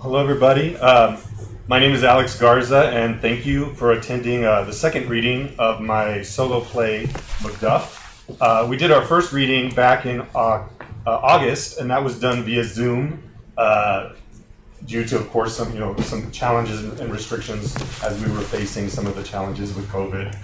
Hello everybody, my name is Alex Garza and thank you for attending the second reading of my solo play, MacDuff. We did our first reading back in August and that was done via Zoom due to, of course, some challenges and restrictions as we were facing some of the challenges with COVID.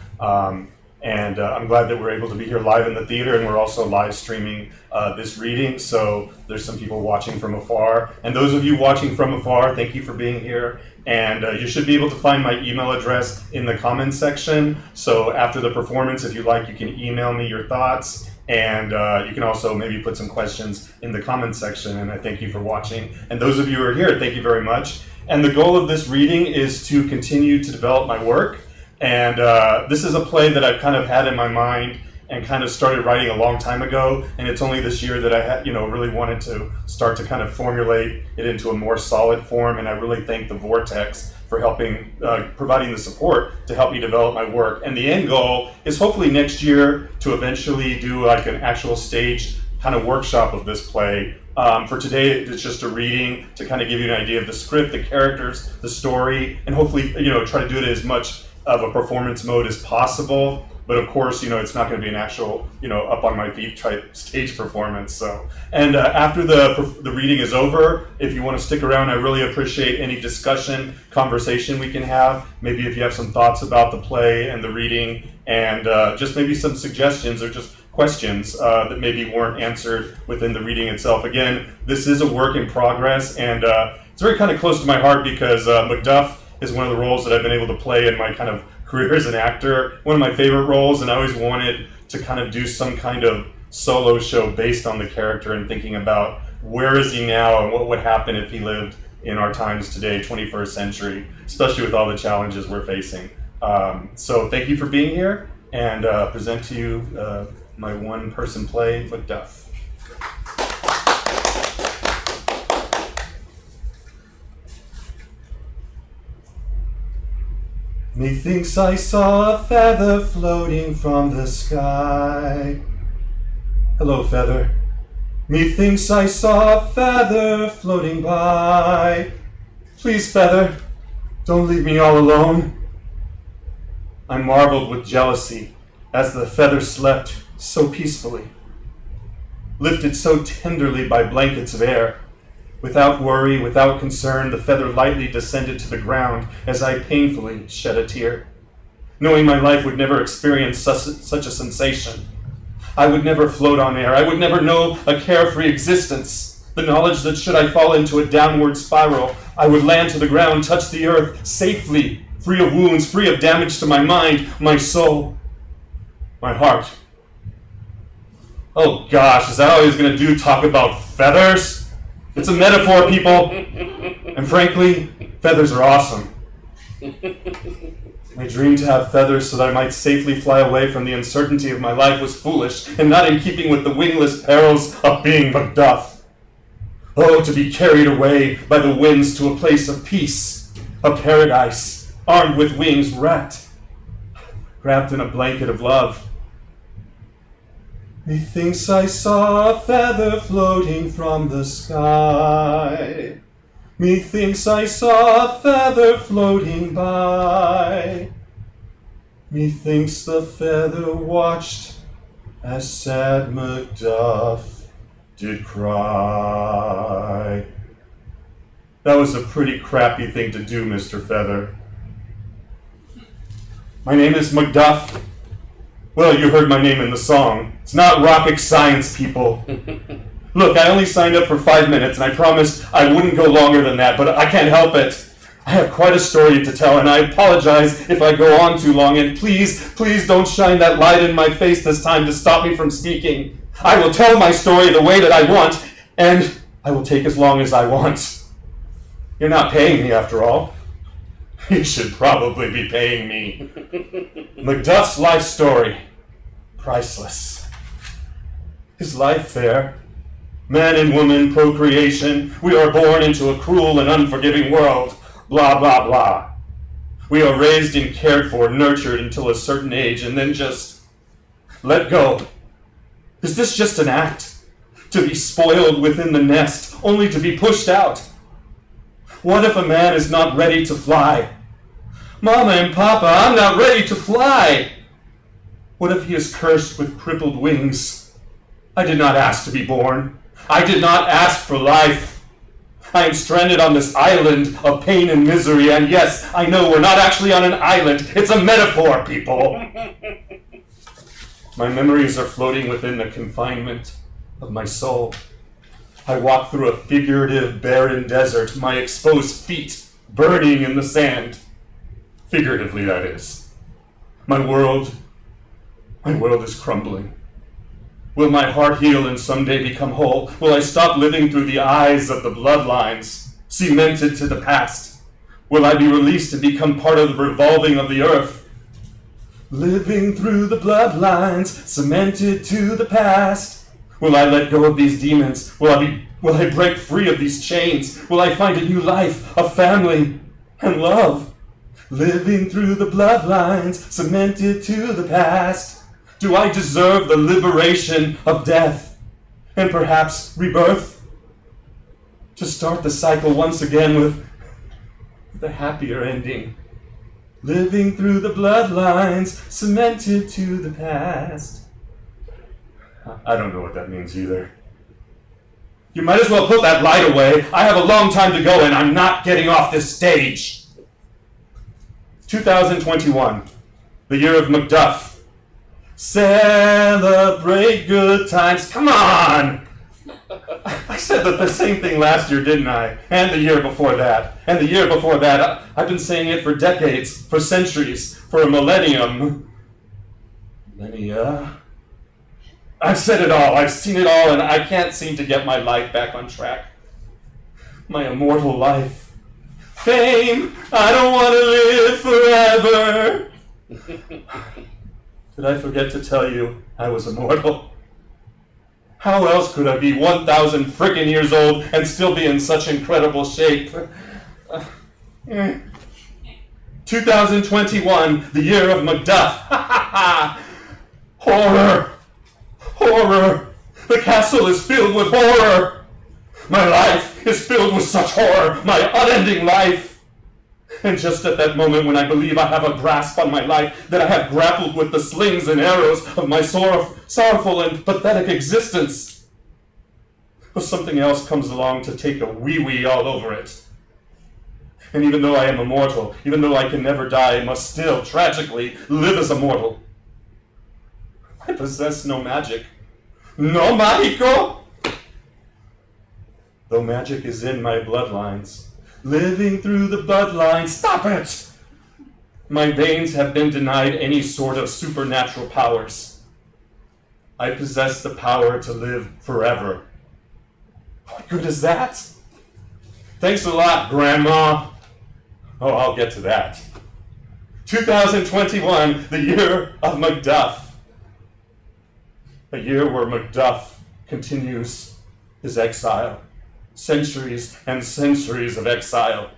I'm glad that we're able to be here live in the theater, and we're also live streaming this reading, so there's some people watching from afar. And those of you watching from afar, thank you for being here. And you should be able to find my email address in the comments section. So after the performance, if you like, you can email me your thoughts, and you can also maybe put some questions in the comments section, and I thank you for watching. And those of you who are here, thank you very much. And the goal of this reading is to continue to develop my work. And this is a play that I've kind of had in my mind and kind of started writing a long time ago. And it's only this year that I had, really wanted to start to kind of formulate it into a more solid form. And I really thank the Vortex for helping, providing the support to help me develop my work. And the end goal is hopefully next year to eventually do like an actual staged kind of workshop of this play. For today, it's just a reading to kind of give you an idea of the script, the characters, the story, and hopefully, try to do it as much of a performance mode as possible. But of course, you know, it's not going to be an actual, you know, up on my feet type stage performance. So, and after the reading is over, if you want to stick around, I really appreciate any discussion, conversation we can have. Maybe if you have some thoughts about the play and the reading, and just maybe some suggestions or just questions that maybe weren't answered within the reading itself. Again, this is a work in progress, and it's very kind of close to my heart because MacDuff is one of the roles that I've been able to play in my kind of career as an actor, one of my favorite roles, and I always wanted to kind of do some kind of solo show based on the character and thinking about where is he now and what would happen if he lived in our times today, 21st century, especially with all the challenges we're facing. So thank you for being here, and present to you my one-person play, MacDuff. Methinks I saw a feather floating from the sky. Hello, feather. Methinks I saw a feather floating by. Please, feather, don't leave me all alone. I marveled with jealousy as the feather slept so peacefully, lifted so tenderly by blankets of air. Without worry, without concern, the feather lightly descended to the ground as I painfully shed a tear, knowing my life would never experience such a sensation. I would never float on air. I would never know a carefree existence. The knowledge that should I fall into a downward spiral, I would land to the ground, touch the earth safely, free of wounds, free of damage to my mind, my soul, my heart. Oh gosh, is that all he's gonna do, talk about feathers? It's a metaphor, people, and frankly, feathers are awesome. My dream to have feathers so that I might safely fly away from the uncertainty of my life was foolish and not in keeping with the wingless perils of being MacDuff. Oh, to be carried away by the winds to a place of peace, a paradise, armed with wings, wrapped in a blanket of love. Methinks I saw a feather floating from the sky. Methinks I saw a feather floating by. Methinks the feather watched as sad MacDuff did cry. That was a pretty crappy thing to do, Mr. Feather. My name is MacDuff. Well, you heard my name in the song. It's not rocket science, people. Look, I only signed up for 5 minutes, and I promised I wouldn't go longer than that, but I can't help it. I have quite a story to tell, and I apologize if I go on too long, and please, please don't shine that light in my face this time to stop me from speaking. I will tell my story the way that I want, and I will take as long as I want. You're not paying me, after all. You should probably be paying me. MacDuff's life story. Priceless. His life there. Man and woman, procreation. We are born into a cruel and unforgiving world. Blah, blah, blah. We are raised and cared for, nurtured until a certain age, and then just let go. Is this just an act? To be spoiled within the nest, only to be pushed out? What if a man is not ready to fly? Mama and Papa, I'm not ready to fly. What if he is cursed with crippled wings? I did not ask to be born. I did not ask for life. I am stranded on this island of pain and misery, and yes, I know we're not actually on an island. It's a metaphor, people. My memories are floating within the confinement of my soul. I walk through a figurative, barren desert, my exposed feet burning in the sand. Figuratively, that is. My world is crumbling. Will my heart heal and someday become whole? Will I stop living through the eyes of the bloodlines, cemented to the past? Will I be released and become part of the revolving of the earth? Living through the bloodlines, cemented to the past. Will I let go of these demons? Will I break free of these chains? Will I find a new life, a family, and love? Living through the bloodlines, cemented to the past. Do I deserve the liberation of death, and perhaps rebirth? To start the cycle once again with the happier ending. Living through the bloodlines, cemented to the past. I don't know what that means either. You might as well put that light away. I have a long time to go, and I'm not getting off this stage. 2021, the year of MacDuff. Celebrate good times. Come on! I said that the same thing last year, didn't I? And the year before that. And the year before that. I've been saying it for decades, for centuries, for a millennium. Millennia? I've said it all, I've seen it all, and I can't seem to get my life back on track. My immortal life. Fame! I don't want to live forever! Did I forget to tell you I was immortal? How else could I be 1,000 frickin' years old and still be in such incredible shape? 2021, the year of Macbeth. Horror! Horror! The castle is filled with horror! My life is filled with such horror! My unending life! And just at that moment when I believe I have a grasp on my life, that I have grappled with the slings and arrows of my sorrowful and pathetic existence, but something else comes along to take a wee-wee all over it. And even though I am immortal, even though I can never die, I must still, tragically, live as a mortal. I possess no magic. No magico! Though magic is in my bloodlines. Living through the bloodlines. Stop it! My veins have been denied any sort of supernatural powers. I possess the power to live forever. What good is that? Thanks a lot, Grandma. Oh, I'll get to that. 2021, the year of Macduff. A year where Macduff continues his exile. Centuries and centuries of exile.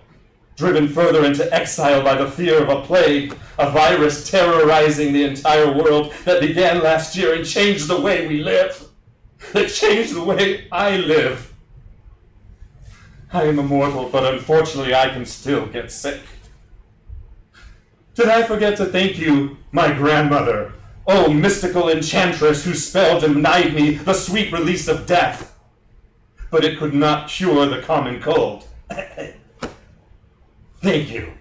Driven further into exile by the fear of a plague, a virus terrorizing the entire world that began last year and changed the way we live. It changed the way I live. I am immortal, but unfortunately I can still get sick. Did I forget to thank you, my grandmother? Oh, mystical enchantress whose spell denied me the sweet release of death, but it could not cure the common cold. Thank you.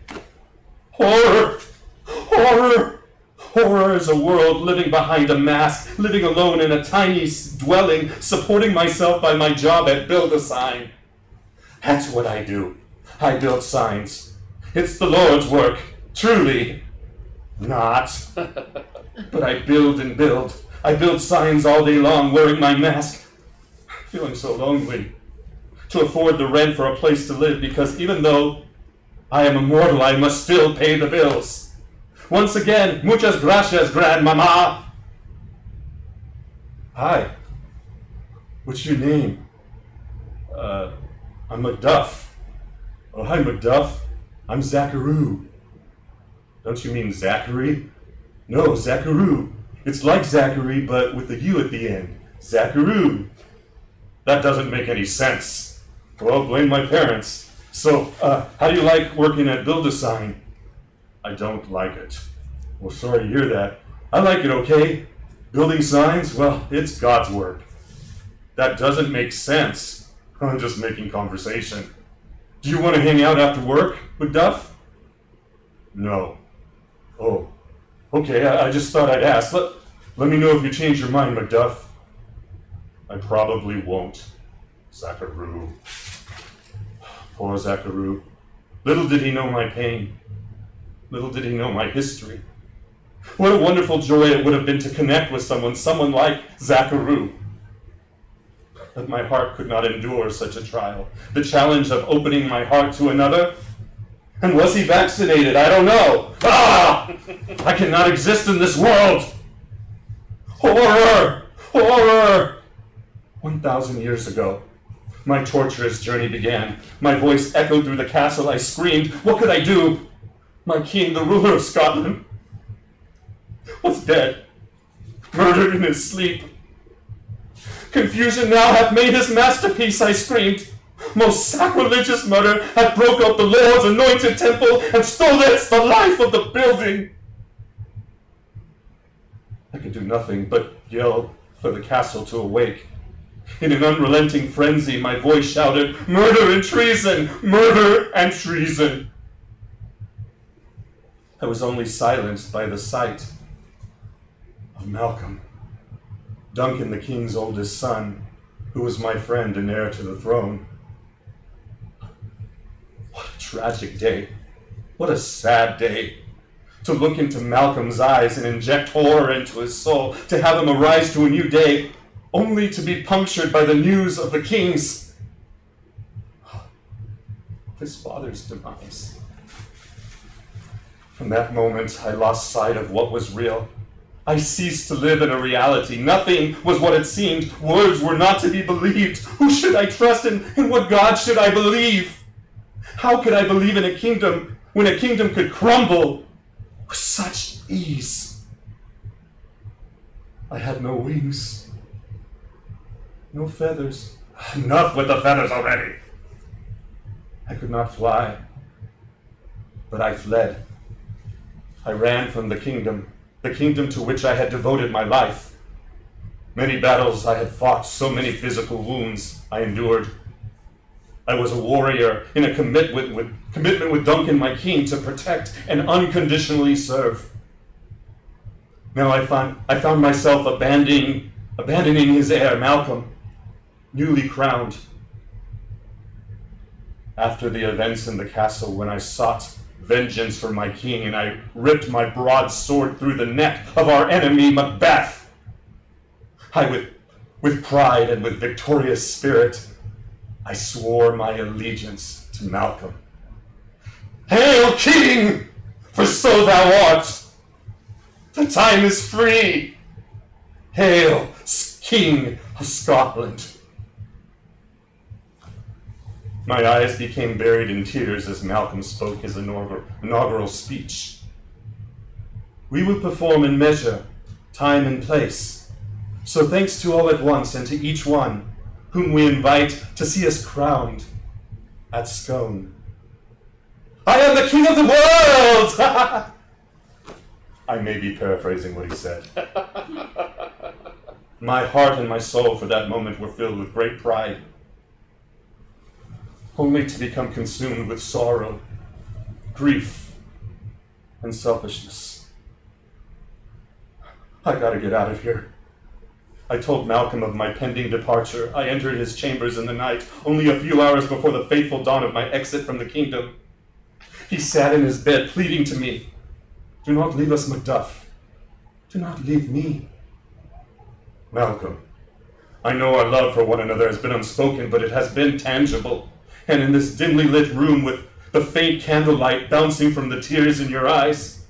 Horror! Horror! Horror is a world living behind a mask, living alone in a tiny dwelling, supporting myself by my job at Build a Sign. That's what I do. I build signs. It's the Lord's work, truly. Not. But I build and build. I build signs all day long, wearing my mask. Feeling so lonely. To afford the rent for a place to live, because even though I am immortal, I must still pay the bills. Once again, muchas gracias, Grandmama. Hi. What's your name? I'm Macduff. Oh, hi, Macduff. I'm Zacharoo. Don't you mean Zachary? No, Zacharoo. It's like Zachary, but with a U at the end. Zacharoo. That doesn't make any sense. Well, blame my parents. So, how do you like working at Build a Sign? I don't like it. Well, sorry to hear that. I like it, okay? Building signs? Well, it's God's work. That doesn't make sense. I'm just making conversation. Do you want to hang out after work, Macduff? No. Oh. Okay, I just thought I'd ask. Let me know if you change your mind, Macduff. I probably won't. Zacharoo. Poor Zacharoo. Little did he know my pain. Little did he know my history. What a wonderful joy it would have been to connect with someone like Zacharoo. But my heart could not endure such a trial. The challenge of opening my heart to another. And was he vaccinated? I don't know. Ah! I cannot exist in this world. Horror! Horror! 1,000 years ago, my torturous journey began. My voice echoed through the castle. I screamed, what could I do? My king, the ruler of Scotland, was dead, murdered in his sleep. Confusion now hath made his masterpiece, I screamed. most sacrilegious murder hath broke up the Lord's anointed temple and stole thence the life of the building. I could do nothing but yell for the castle to awake. In an unrelenting frenzy, my voice shouted, "Murder and treason! Murder and treason!" I was only silenced by the sight of Malcolm, Duncan, the king's oldest son, who was my friend and heir to the throne. What a tragic day. What a sad day. To look into Malcolm's eyes and inject horror into his soul, to have him arise to a new day, only to be punctured by the news of the king's, his father's demise. From that moment, I lost sight of what was real. I ceased to live in a reality. Nothing was what it seemed. Words were not to be believed. Who should I trust in, and what God should I believe? How could I believe in a kingdom when a kingdom could crumble with such ease? I had no wings, no feathers. Enough with the feathers already. I could not fly, but I fled. I ran from the kingdom to which I had devoted my life. Many battles I had fought, so many physical wounds I endured. I was a warrior in a commitment with Duncan, my king, to protect and unconditionally serve. Now I found myself abandoning his heir, Malcolm, newly crowned. After the events in the castle, when I sought vengeance for my king and I ripped my broadsword through the neck of our enemy, Macbeth, I, with pride and with victorious spirit, I swore my allegiance to Malcolm. Hail, King, for so thou art. The time is free. Hail, King of Scotland. My eyes became buried in tears as Malcolm spoke his inaugural speech. We will perform in measure, time and place. So thanks to all at once and to each one whom we invite to see us crowned at Scone. I am the king of the world! I may be paraphrasing what he said. My heart and my soul for that moment were filled with great pride, only to become consumed with sorrow, grief, and selfishness. I gotta get out of here. I told Malcolm of my pending departure. I entered his chambers in the night, only a few hours before the fateful dawn of my exit from the kingdom. He sat in his bed, pleading to me, "Do not leave us, Macduff. Do not leave me." Malcolm, I know our love for one another has been unspoken, but it has been tangible. And in this dimly lit room with the faint candlelight bouncing from the tears in your eyes,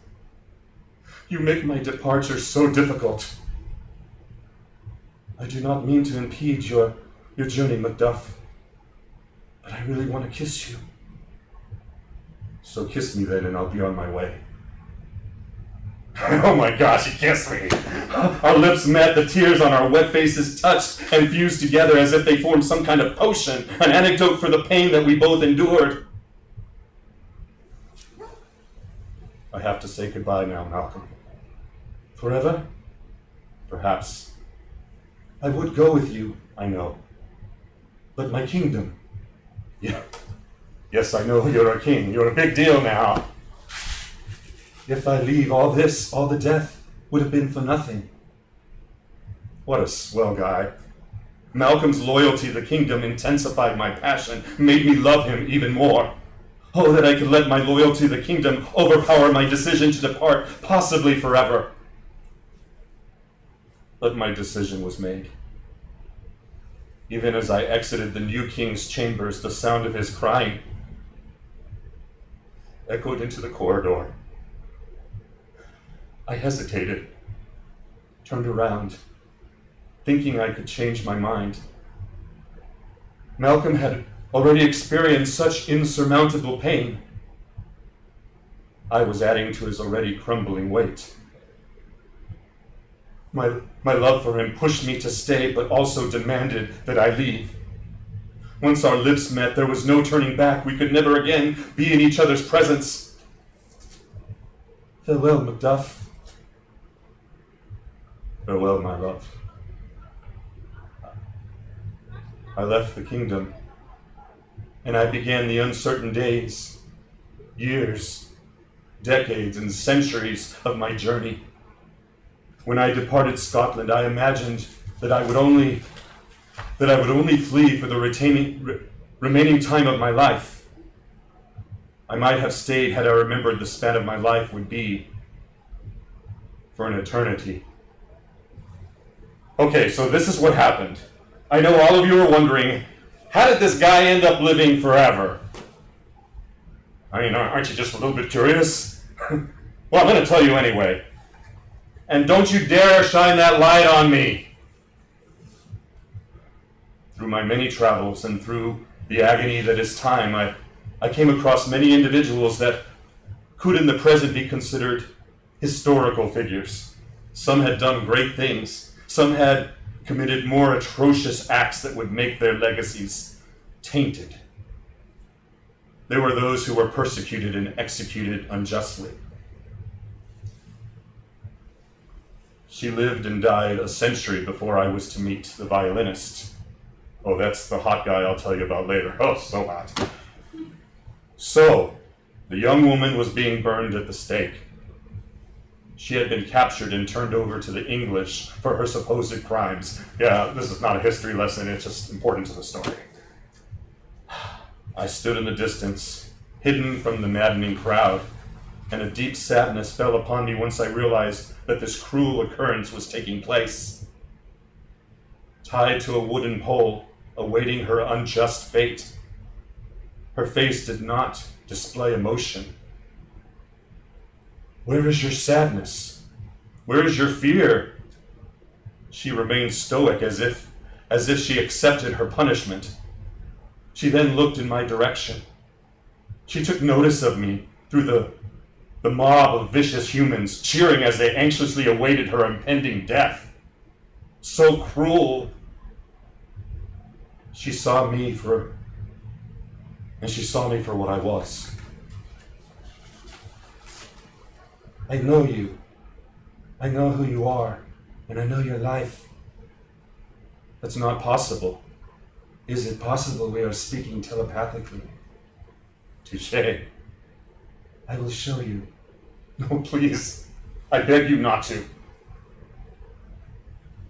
you make my departure so difficult. I do not mean to impede your journey, Macduff, but I really want to kiss you. So kiss me then, and I'll be on my way. Oh my gosh, he kissed me! Our lips met, the tears on our wet faces touched and fused together as if they formed some kind of potion, an antidote for the pain that we both endured. I have to say goodbye now, Malcolm. Forever? Perhaps. I would go with you, I know. But my kingdom. Yeah. Yes, I know you're a king. You're a big deal now. If I leave all this, all the death would have been for nothing. What a swell guy. Malcolm's loyalty to the kingdom intensified my passion, made me love him even more. Oh, that I could let my loyalty to the kingdom overpower my decision to depart, possibly forever. But my decision was made. Even as I exited the new king's chambers, the sound of his crying echoed into the corridor. I hesitated, turned around, thinking I could change my mind. Malcolm had already experienced such insurmountable pain. I was adding to his already crumbling weight. My love for him pushed me to stay, but also demanded that I leave. Once our lips met, there was no turning back. We could never again be in each other's presence. Farewell, Macduff. Farewell, my love. I left the kingdom, and I began the uncertain days, years, decades, and centuries of my journey. When I departed Scotland, I imagined that I would only flee for the remaining time of my life. I might have stayed had I remembered the span of my life would be for an eternity. Okay, so this is what happened. I know all of you are wondering, how did this guy end up living forever? I mean, aren't you just a little bit curious? Well, I'm going to tell you anyway. And don't you dare shine that light on me. Through my many travels and through the agony that is time, I came across many individuals that could in the present be considered historical figures. Some had done great things. Some had committed more atrocious acts that would make their legacies tainted. There were those who were persecuted and executed unjustly. She lived and died a century before I was to meet the violinist. Oh, that's the hot guy I'll tell you about later. Oh, so hot. So, the young woman was being burned at the stake. She had been captured and turned over to the English for her supposed crimes. Yeah, this is not a history lesson, it's just important to the story. I stood in the distance, hidden from the maddening crowd, and a deep sadness fell upon me once I realized that this cruel occurrence was taking place. Tied to a wooden pole, awaiting her unjust fate, her face did not display emotion. Where is your sadness? Where is your fear? She remained stoic as if she accepted her punishment. She then looked in my direction. She took notice of me through the mob of vicious humans cheering as they anxiously awaited her impending death. So cruel. She saw me for what I was. I know you, I know who you are, and I know your life. That's not possible. Is it possible we are speaking telepathically? Touché. I will show you. No, please. I beg you not to.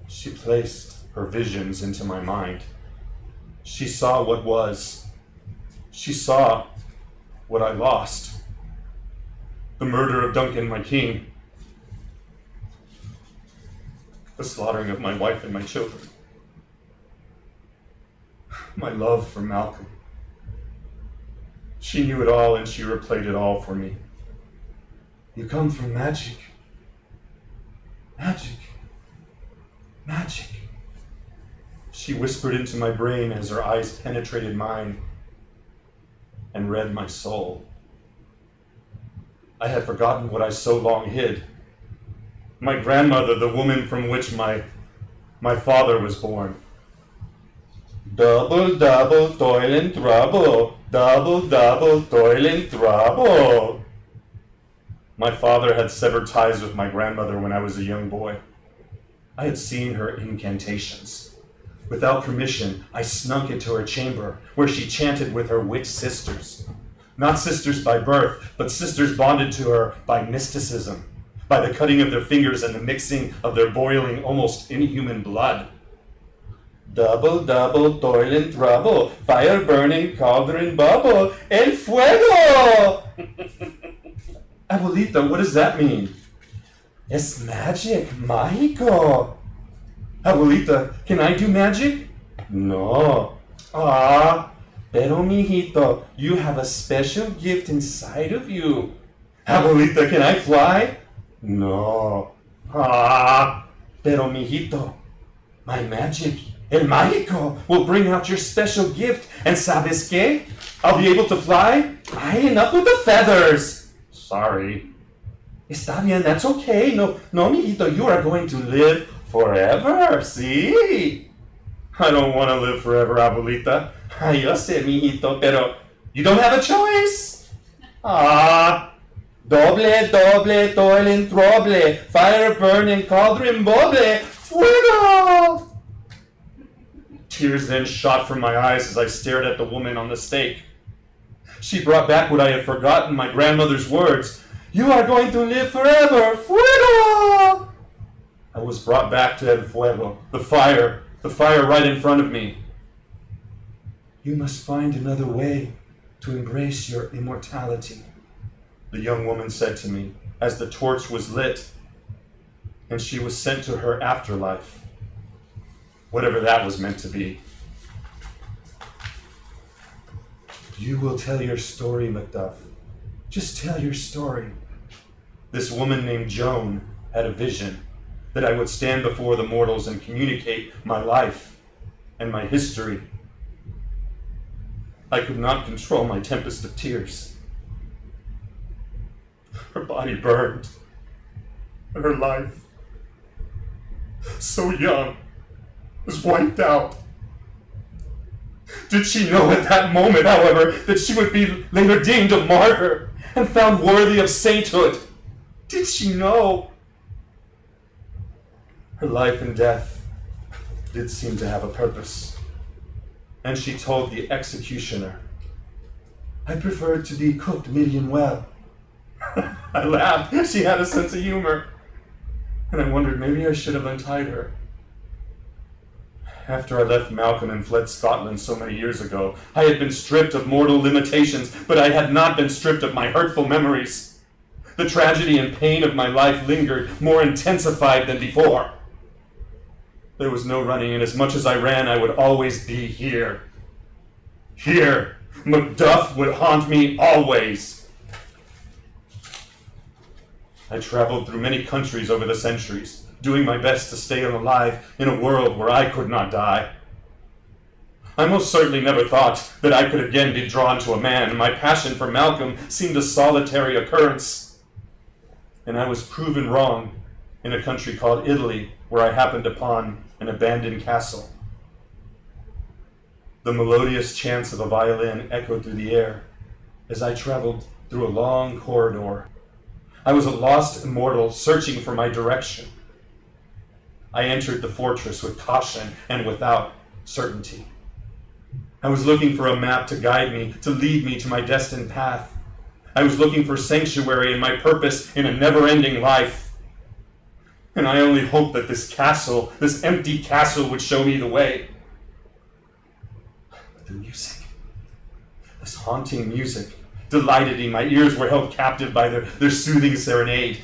She placed her visions into my mind. She saw what was. She saw what I lost. The murder of Duncan, my king. The slaughtering of my wife and my children. My love for Malcolm. She knew it all and she replayed it all for me. You come from magic. Magic. Magic. She whispered into my brain as her eyes penetrated mine and read my soul. I had forgotten what I so long hid. My grandmother, the woman from which my father was born. Double, double, toil and trouble. Double, double, toil and trouble. My father had severed ties with my grandmother when I was a young boy. I had seen her incantations. Without permission, I snuck into her chamber, where she chanted with her witch sisters. Not sisters by birth, but sisters bonded to her by mysticism, by the cutting of their fingers and the mixing of their boiling, almost inhuman blood. Double, double, toil and trouble, fire burning, cauldron bubble, el fuego! Abuelita, what does that mean? It's magic, mágico. Abuelita, can I do magic? No. Ah. Pero, mijito, you have a special gift inside of you. Abuelita, can I fly? No. Ah, pero, mijito, my magic, el mágico, will bring out your special gift. And sabes qué? I'll be able to fly? Ay, enough with the feathers. Sorry. Está bien, that's okay. No, no, mijito, you are going to live forever, see? I don't want to live forever, Abuelita. Yo sé, mijito, pero you don't have a choice. Ah, doble, doble, toil and trouble, fire burn and cauldron boble, fuego! Tears then shot from my eyes as I stared at the woman on the stake. She brought back what I had forgotten, my grandmother's words. You are going to live forever, fuego! I was brought back to El Fuego, the fire right in front of me. You must find another way to embrace your immortality, the young woman said to me as the torch was lit and she was sent to her afterlife, whatever that was meant to be. You will tell your story, Macduff. Just tell your story. This woman named Joan had a vision that I would stand before the mortals and communicate my life and my history. I could not control my tempest of tears. Her body burned. Her life, so young, was wiped out. Did she know at that moment, however, that she would be later deemed a martyr and found worthy of sainthood? Did she know? Her life and death did seem to have a purpose. And she told the executioner, I prefer to be cooked medium well. I laughed. She had a sense of humor. And I wondered, maybe I should have untied her. After I left Malcolm and fled Scotland so many years ago, I had been stripped of mortal limitations, but I had not been stripped of my hurtful memories. The tragedy and pain of my life lingered, more intensified than before. There was no running, and as much as I ran, I would always be here. Here, Macduff would haunt me always. I traveled through many countries over the centuries, doing my best to stay alive in a world where I could not die. I most certainly never thought that I could again be drawn to a man, and my passion for Malcolm seemed a solitary occurrence. And I was proven wrong in a country called Italy, where I happened upon an abandoned castle. The melodious chants of a violin echoed through the air as I traveled through a long corridor. I was a lost immortal searching for my direction. I entered the fortress with caution and without certainty. I was looking for a map to guide me, to lead me to my destined path. I was looking for sanctuary and my purpose in a never-ending life. And I only hoped that this castle, this empty castle, would show me the way. But the music, this haunting music, delighted me. My ears were held captive by their soothing serenade.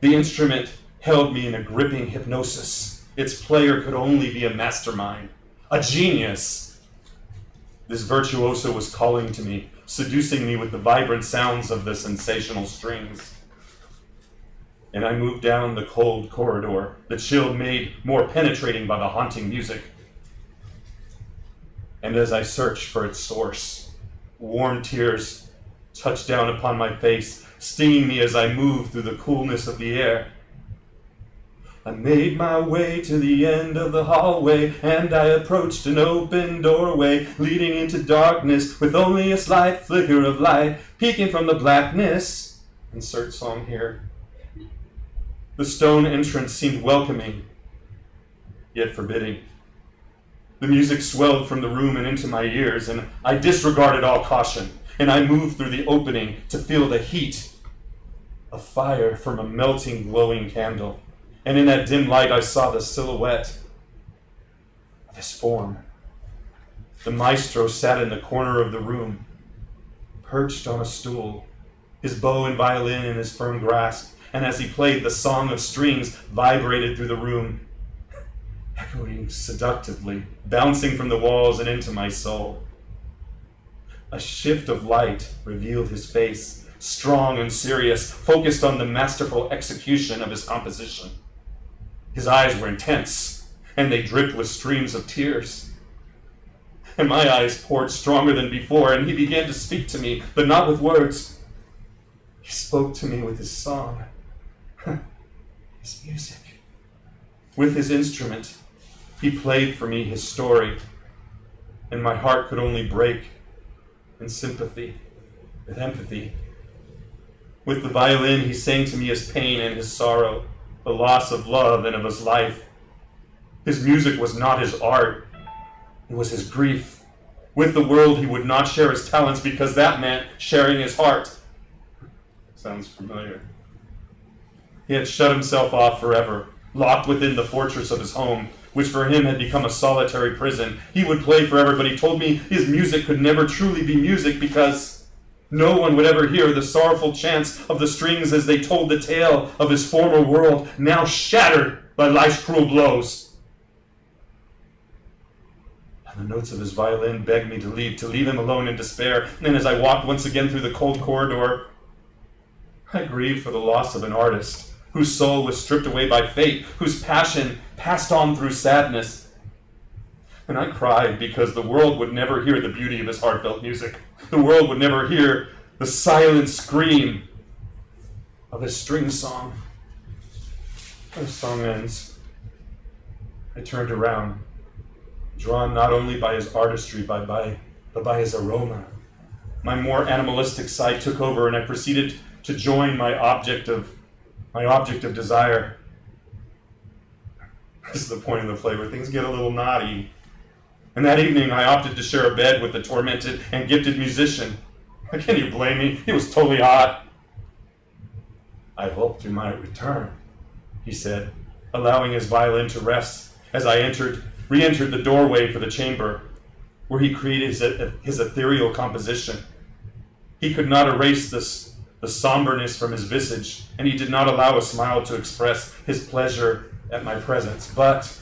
The instrument held me in a gripping hypnosis. Its player could only be a mastermind, a genius. This virtuoso was calling to me, seducing me with the vibrant sounds of the sensational strings. And I moved down the cold corridor, the chill made more penetrating by the haunting music. And as I searched for its source, warm tears touched down upon my face, stinging me as I moved through the coolness of the air. I made my way to the end of the hallway, and I approached an open doorway, leading into darkness with only a slight flicker of light, peeking from the blackness. Insert song here. The stone entrance seemed welcoming, yet forbidding. The music swelled from the room and into my ears, and I disregarded all caution, and I moved through the opening to feel the heat of fire from a melting, glowing candle. And in that dim light, I saw the silhouette of his form. The maestro sat in the corner of the room, perched on a stool, his bow and violin in his firm grasp. And as he played, the song of strings vibrated through the room, echoing seductively, bouncing from the walls and into my soul. A shift of light revealed his face, strong and serious, focused on the masterful execution of his composition. His eyes were intense, and they dripped with streams of tears. And my eyes poured stronger than before, and he began to speak to me, but not with words. He spoke to me with his song. His music. With his instrument, he played for me his story, and my heart could only break in sympathy, with empathy. With the violin, he sang to me his pain and his sorrow, the loss of love and of his life. His music was not his art, it was his grief. With the world, he would not share his talents because that meant sharing his heart. Sounds familiar. He had shut himself off forever, locked within the fortress of his home, which for him had become a solitary prison. He would play forever, but he told me his music could never truly be music because no one would ever hear the sorrowful chants of the strings as they told the tale of his former world, now shattered by life's cruel blows. And the notes of his violin begged me to leave him alone in despair. And as I walked once again through the cold corridor, I grieved for the loss of an artist whose soul was stripped away by fate, whose passion passed on through sadness. And I cried because the world would never hear the beauty of his heartfelt music. The world would never hear the silent scream of his string song. The song ends. I turned around, drawn not only by his artistry, but by his aroma. My more animalistic side took over, and I proceeded to join my object of desire. This is the point of the play where things get a little naughty. And that evening, I opted to share a bed with the tormented and gifted musician. Can you blame me? He was totally hot. "I hope you might return," he said, allowing his violin to rest as I re-entered the doorway for the chamber, where he created his ethereal composition. He could not erase the somberness from his visage, and he did not allow a smile to express his pleasure at my presence, but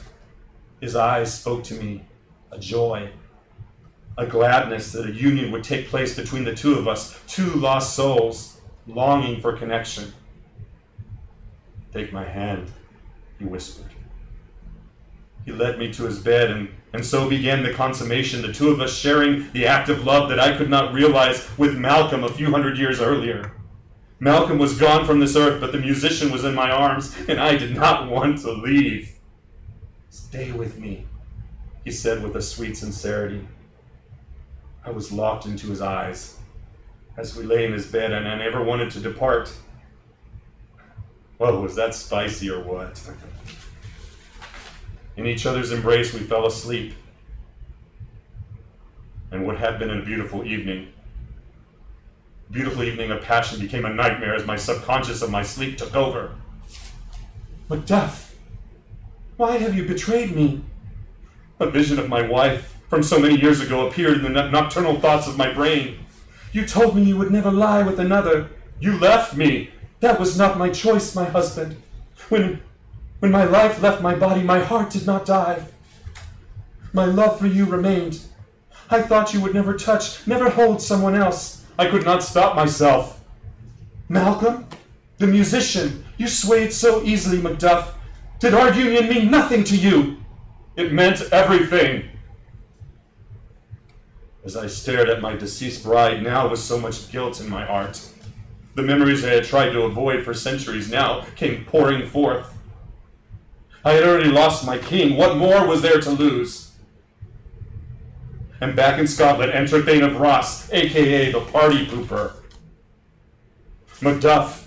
his eyes spoke to me. A joy, a gladness that a union would take place between the two of us, two lost souls longing for connection. "Take my hand," he whispered. He led me to his bed, and so began the consummation, the two of us sharing the act of love that I could not realize with Malcolm a few hundred years earlier. Malcolm was gone from this earth, but the musician was in my arms, and I did not want to leave. "Stay with me," he said with a sweet sincerity. I was locked into his eyes as we lay in his bed, and I never wanted to depart. Whoa, was that spicy or what? In each other's embrace, we fell asleep. And what had been a beautiful evening of passion became a nightmare as my subconscious of my sleep took over. "MacDuff, why have you betrayed me?" A vision of my wife from so many years ago appeared in the nocturnal thoughts of my brain. "You told me you would never lie with another. You left me. That was not my choice, my husband. When my life left my body, my heart did not die. My love for you remained. I thought you would never touch, never hold someone else." I could not stop myself. "Malcolm, the musician, you swayed so easily, MacDuff. Did our union mean nothing to you?" "It meant everything." As I stared at my deceased bride now with so much guilt in my heart, the memories I had tried to avoid for centuries now came pouring forth. I had already lost my king. What more was there to lose? And back in Scotland, entertain of Ross, a.k.a. the party pooper. "MacDuff,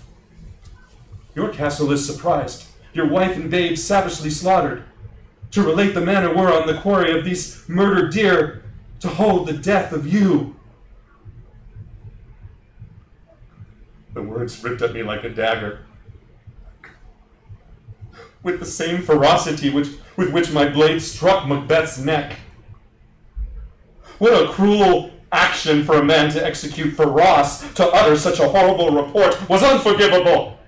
your castle is surprised. Your wife and babe savagely slaughtered. To relate the manner were on the quarry of these murdered deer, to hold the death of you." The words ripped at me like a dagger. With the same ferocity with which my blade struck Macbeth's neck. What a cruel action for a man to execute, for Ross to utter such a horrible report was unforgivable.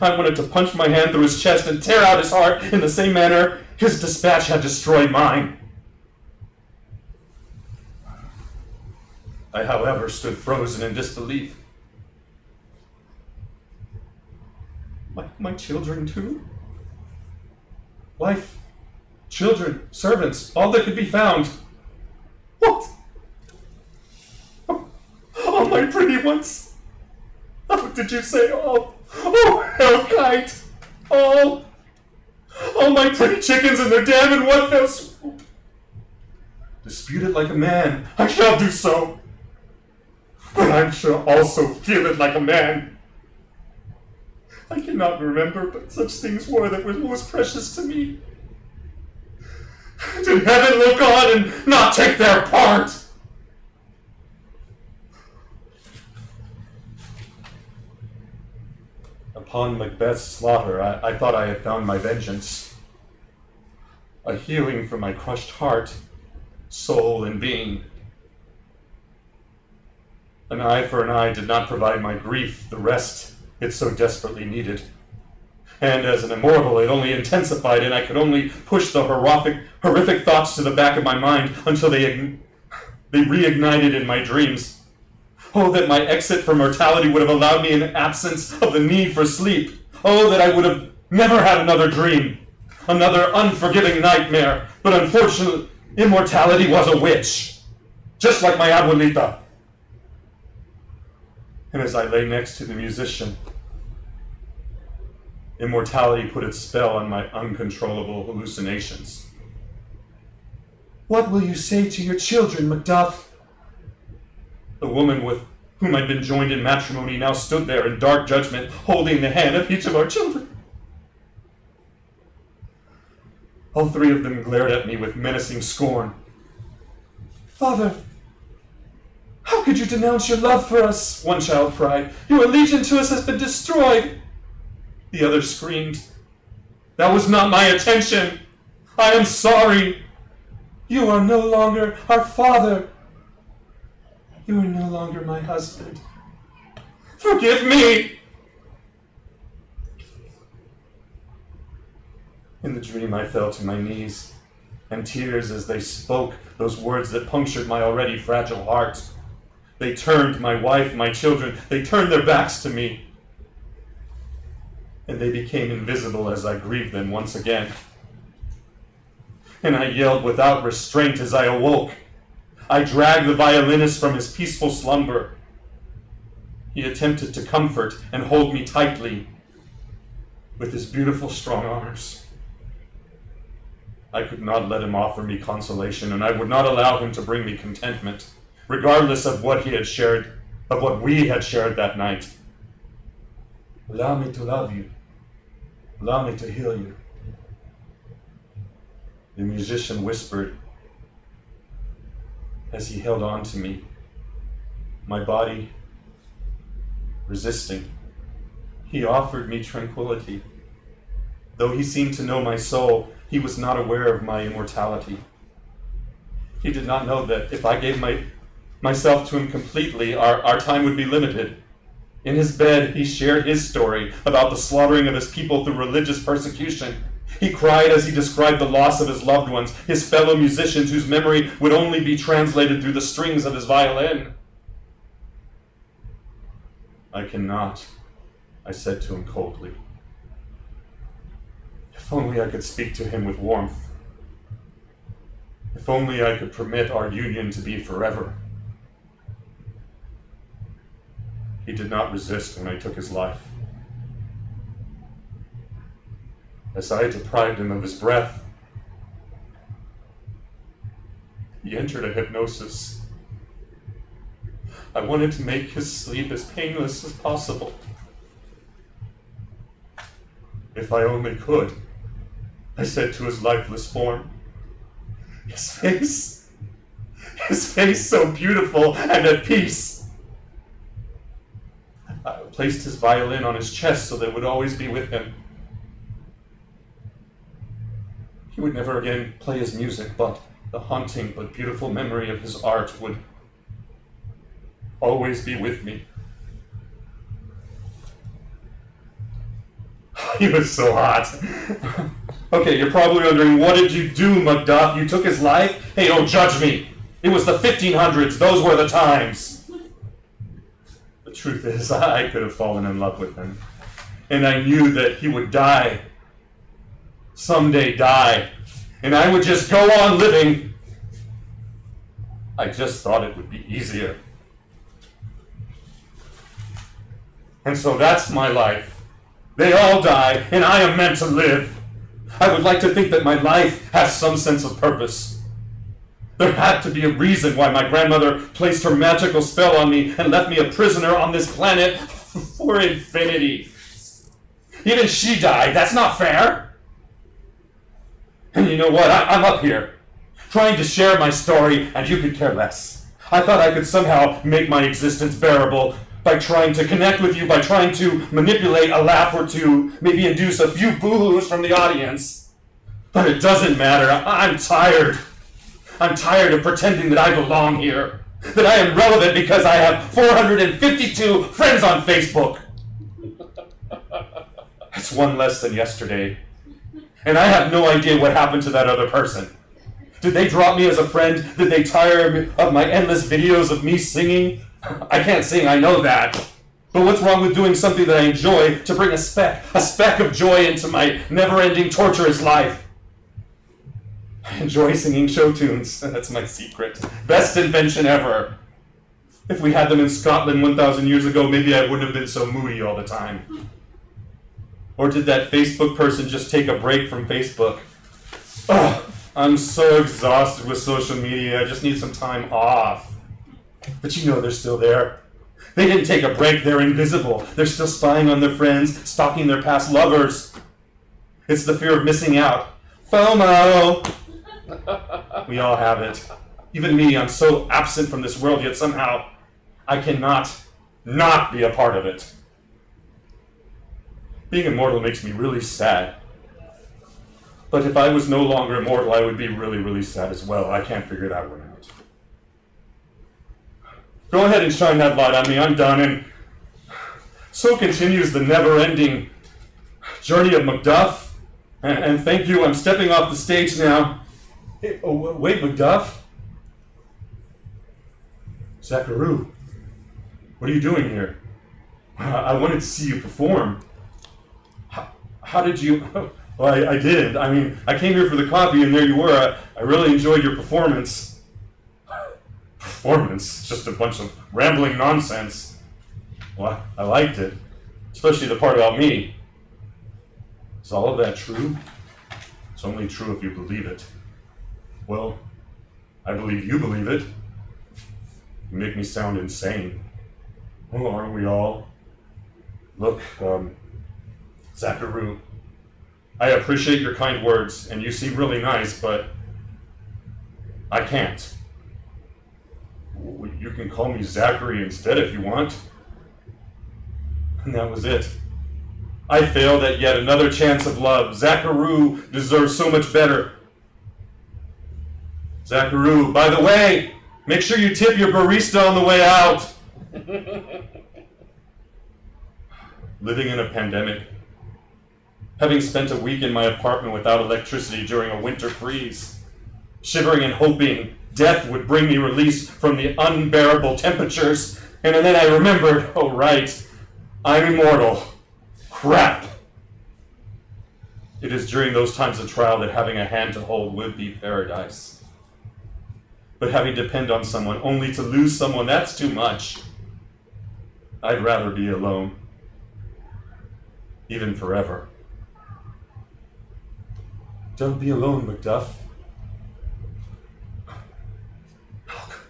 I wanted to punch my hand through his chest and tear out his heart in the same manner his dispatch had destroyed mine. I, however, stood frozen in disbelief. My children too? Wife, children, servants, all that could be found. What? All my pretty ones? Oh, did you say all? Oh, hellkite! All my pretty chickens and their dam in one fell swoop. Dispute it like a man. I shall do so. But I shall also feel it like a man. I cannot remember, but such things were that were most precious to me. Did heaven look on and not take their part? Upon Macbeth's slaughter, I thought I had found my vengeance. A healing for my crushed heart, soul, and being. An eye for an eye did not provide my grief the rest it so desperately needed. And as an immortal, it only intensified, and I could only push the horrific thoughts to the back of my mind until they reignited in my dreams. Oh, that my exit from mortality would have allowed me an absence of the need for sleep. Oh, that I would have never had another dream, another unforgiving nightmare. But unfortunately, immortality was a witch, just like my Abuelita. And as I lay next to the musician, immortality put its spell on my uncontrollable hallucinations. What will you say to your children, MacDuff? The woman with whom I'd been joined in matrimony now stood there in dark judgment, holding the hand of each of our children. All three of them glared at me with menacing scorn. Father, how could you denounce your love for us? One child cried. Your allegiance to us has been destroyed. The other screamed. That was not my intention. I am sorry. You are no longer our father. You are no longer my husband. Forgive me! In the dream, I fell to my knees, and tears as they spoke those words that punctured my already fragile heart. They turned my wife, my children, they turned their backs to me. And they became invisible as I grieved them once again. And I yelled without restraint as I awoke. I dragged the violinist from his peaceful slumber. He attempted to comfort and hold me tightly with his beautiful, strong arms. I could not let him offer me consolation, and I would not allow him to bring me contentment, regardless of what he had shared, of what we had shared that night. Allow me to love you. Allow me to heal you. The musician whispered, as he held on to me, my body resisting. He offered me tranquility. Though he seemed to know my soul, he was not aware of my immortality. He did not know that if I gave myself to him completely, our time would be limited. In his bed, he shared his story about the slaughtering of his people through religious persecution. He cried as he described the loss of his loved ones, his fellow musicians whose memory would only be translated through the strings of his violin. I cannot, I said to him coldly. If only I could speak to him with warmth. If only I could permit our union to be forever. He did not resist when I took his life. As I deprived him of his breath, he entered a hypnosis. I wanted to make his sleep as painless as possible. If I only could, I said to his lifeless form. His face so beautiful and at peace. I placed his violin on his chest so that it would always be with him. He would never again play his music, but the haunting but beautiful memory of his art would always be with me. He was so hot. Okay, you're probably wondering, what did you do, MacDuff? You took his life? Hey, don't judge me. It was the 1500s. Those were the times. The truth is, I could have fallen in love with him. And I knew that he would die. Someday die, and I would just go on living. I just thought it would be easier. And so that's my life. They all die, and I am meant to live. I would like to think that my life has some sense of purpose. There had to be a reason why my grandmother placed her magical spell on me and left me a prisoner on this planet for infinity. Even she died. That's not fair. And you know what? I'm up here, trying to share my story, and you could care less. I thought I could somehow make my existence bearable by trying to connect with you, by trying to manipulate a laugh or two, maybe induce a few boo-hoos from the audience. But it doesn't matter. I'm tired. I'm tired of pretending that I belong here, that I am relevant because I have 452 friends on Facebook. That's one less than yesterday. And I have no idea what happened to that other person. Did they drop me as a friend? Did they tire of my endless videos of me singing? I can't sing, I know that. But what's wrong with doing something that I enjoy to bring a speck of joy into my never-ending, torturous life? I enjoy singing show tunes. That's my secret. Best invention ever. If we had them in Scotland 1,000 years ago, maybe I wouldn't have been so moody all the time. Or did that Facebook person just take a break from Facebook? Ugh, I'm so exhausted with social media. I just need some time off. But you know they're still there. They didn't take a break. They're invisible. They're still spying on their friends, stalking their past lovers. It's the fear of missing out. FOMO. We all have it. Even me, I'm so absent from this world, yet somehow I cannot not be a part of it. Being immortal makes me really sad. But if I was no longer immortal, I would be really, really sad as well. I can't figure that one out. Go ahead and shine that light on me. I'm done. And so continues the never-ending journey of Macduff. And thank you. I'm stepping off the stage now. Hey, oh, wait, MacDuff? Zacharoo, what are you doing here? I wanted to see you perform. How did you? Well, I did. I mean, I came here for the coffee, and there you were. I really enjoyed your performance. Performance? Just a bunch of rambling nonsense. Well, I liked it, especially the part about me. Is all of that true? It's only true if you believe it. Well, I believe you believe it. You make me sound insane. Well, aren't we all? Look, Zacharoo, I appreciate your kind words, and you seem really nice, but I can't. You can call me Zachary instead if you want. And that was it. I failed at yet another chance of love. Zacharoo deserves so much better. Zacharoo, by the way, make sure you tip your barista on the way out. Living in a pandemic, having spent a week in my apartment without electricity during a winter freeze, shivering and hoping death would bring me release from the unbearable temperatures, and then I remembered, oh right, I'm immortal. Crap. It is during those times of trial that having a hand to hold would be paradise. But having to depend on someone, only to lose someone, that's too much. I'd rather be alone, even forever. Don't be alone, MacDuff. Malcolm.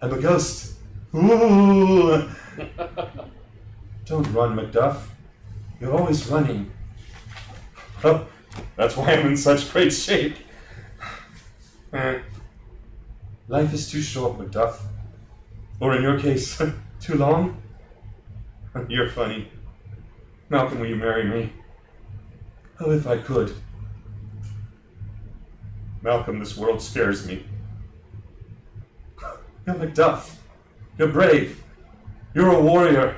I'm a ghost. Ooh. Don't run, MacDuff. You're always running. Oh, that's why I'm in such great shape. Life is too short, MacDuff. Or in your case, too long? You're funny. Malcolm, will you marry me? Oh, if I could. Malcolm, this world scares me. You're MacDuff. You're brave. You're a warrior.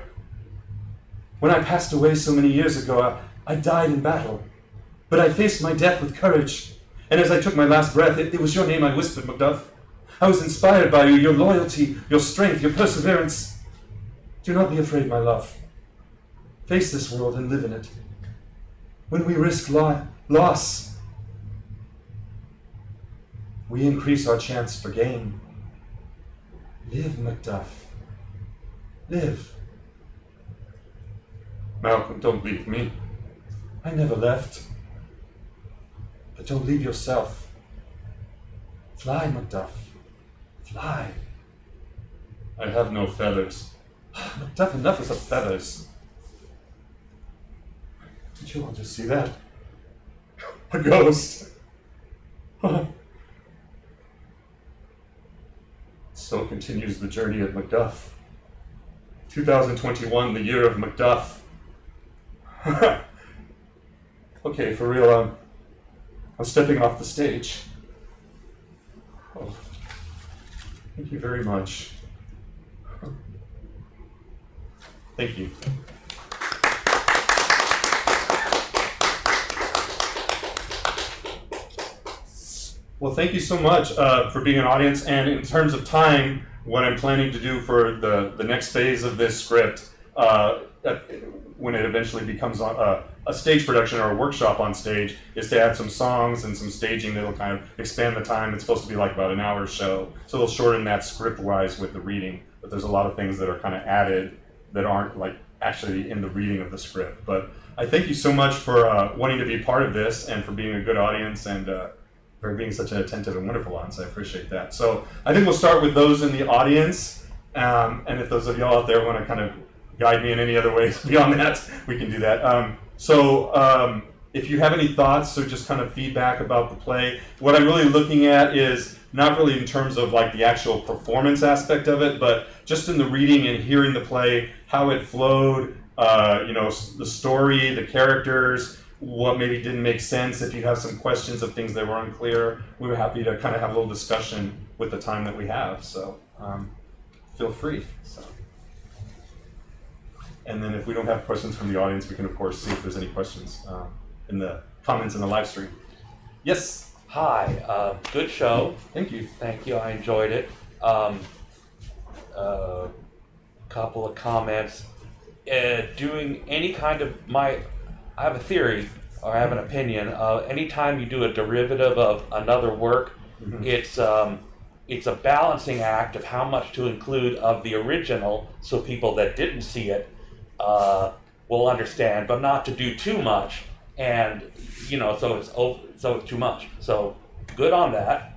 When I passed away so many years ago, I died in battle. But I faced my death with courage. And as I took my last breath, it was your name I whispered, MacDuff. I was inspired by you, your loyalty, your strength, your perseverance. Do not be afraid, my love. Face this world and live in it. When we risk loss, we increase our chance for gain. Live, MacDuff. Live. Malcolm, don't leave me. I never left. But don't leave yourself. Fly, Macduff. Fly. I have no feathers. Macduff, enough is the feathers. Did you all just see that? A ghost. So continues the journey of Macduff. 2021, the year of Macduff. Okay, for real, I'm stepping off the stage. Oh, thank you very much. Thank you. Well, thank you so much for being an audience. And in terms of time, what I'm planning to do for the next phase of this script, when it eventually becomes a stage production or a workshop on stage, is to add some songs and some staging that'll kind of expand the time. It's supposed to be like about an hour show. So they'll shorten that script-wise with the reading. But there's a lot of things that are kind of added that aren't like actually in the reading of the script. But I thank you so much for wanting to be part of this and for being a good audience and for being such an attentive and wonderful audience. I appreciate that. So I think we'll start with those in the audience. And if those of y'all out there want to kind of guide me in any other ways beyond that, we can do that. So if you have any thoughts or just kind of feedback about the play, what I'm really looking at is not really in terms of like the actual performance aspect of it, but just in the reading and hearing the play, how it flowed, you know, the story, the characters, what maybe didn't make sense. If you have some questions of things that were unclear, we were happy to kind of have a little discussion with the time that we have. So feel free. So. And then if we don't have questions from the audience, we can of course see if there's any questions in the comments in the live stream. Yes. Hi, good show. Thank you. Thank you, I enjoyed it. Couple of comments. Doing any kind of I have a theory, or I have an opinion. Anytime you do a derivative of another work, mm-hmm. It's a balancing act of how much to include of the original, so people that didn't see it will understand, but not to do too much. And you know, so it's too much. So good on that.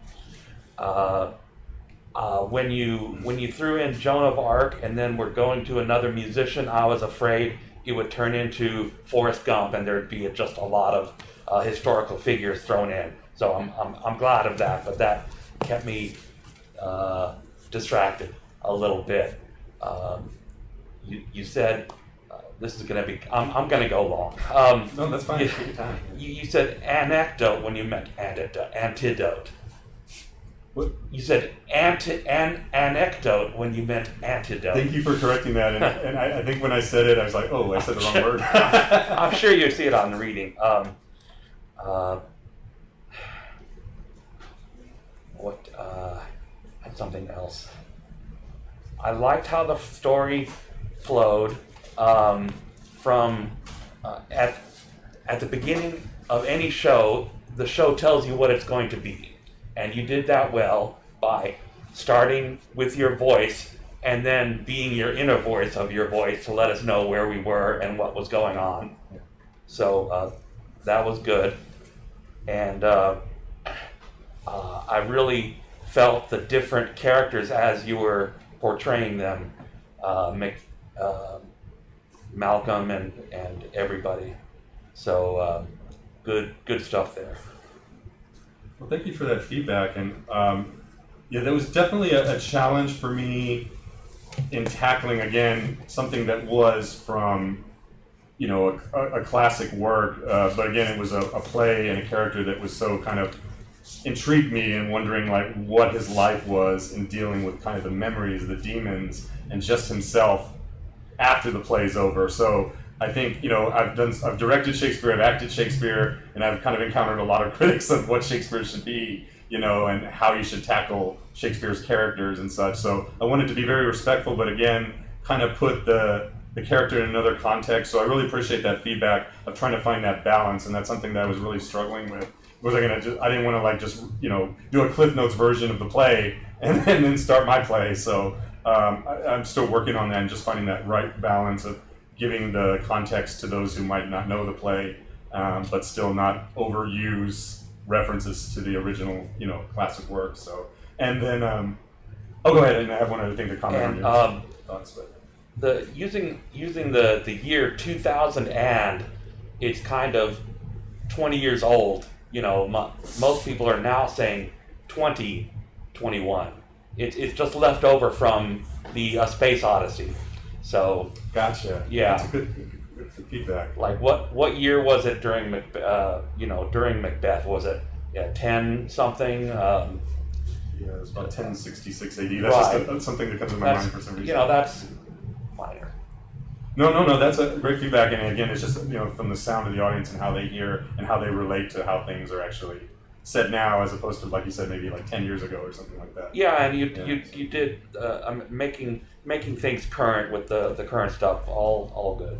When you threw in Joan of Arc, and then we're going to another musician, I was afraid it would turn into Forrest Gump, and there'd be just a lot of historical figures thrown in. So I'm glad of that, but that kept me distracted a little bit. You said this is going to be. I'm going to go long. No, that's fine. You said anecdote when you meant antidote. What? You said anecdote when you meant antidote. Thank you for correcting that. And I think when I said it, I was like, oh, I said the wrong word. I'm sure you see it on the reading. Had something else. I liked how the story flowed from at the beginning of any show. The show tells you what it's going to be. And you did that well by starting with your voice and then being your inner voice of your voice to let us know where we were and what was going on. Yeah. So that was good. And I really felt the different characters as you were portraying them, Malcolm and everybody. So good stuff there. Well, thank you for that feedback, and yeah, that was definitely a challenge for me in tackling again something that was from, you know, a classic work, but again it was a play and a character that was so kind of intrigued me and wondering like what his life was in dealing with kind of the memories, the demons, and just himself after the play's over. So I think, you know, I've directed Shakespeare, I've acted Shakespeare, and I've kind of encountered a lot of critics of what Shakespeare should be, you know, and how you should tackle Shakespeare's characters and such. So I wanted to be very respectful, but again, kind of put the character in another context. So I really appreciate that feedback of trying to find that balance, and that's something that I was really struggling with. Was I gonna just, I didn't want to like just, you know, do a Cliff Notes version of the play and then start my play. So I'm still working on that and just finding that right balance of giving the context to those who might not know the play, but still not overuse references to the original, you know, classic work. So, and then, oh, go ahead, and I have one other thing to comment on your thoughts. But the using the year 2000, and it's kind of 20 years old. You know, most people are now saying 2021. It's just left over from the Space Odyssey. So gotcha. Yeah, that's good feedback. Like what year was it during Macbeth? Was it 10 something? Yeah, it was about 1066 AD. That's right. That's something that comes to my mind for some reason. You know, that's minor. No. That's a great feedback, and again, it's just, you know, from the sound of the audience and how they hear and how they relate to how things are actually said now, as opposed to, like you said, maybe like 10 years ago or something like that. Yeah, and you did making things current with the current stuff. All good.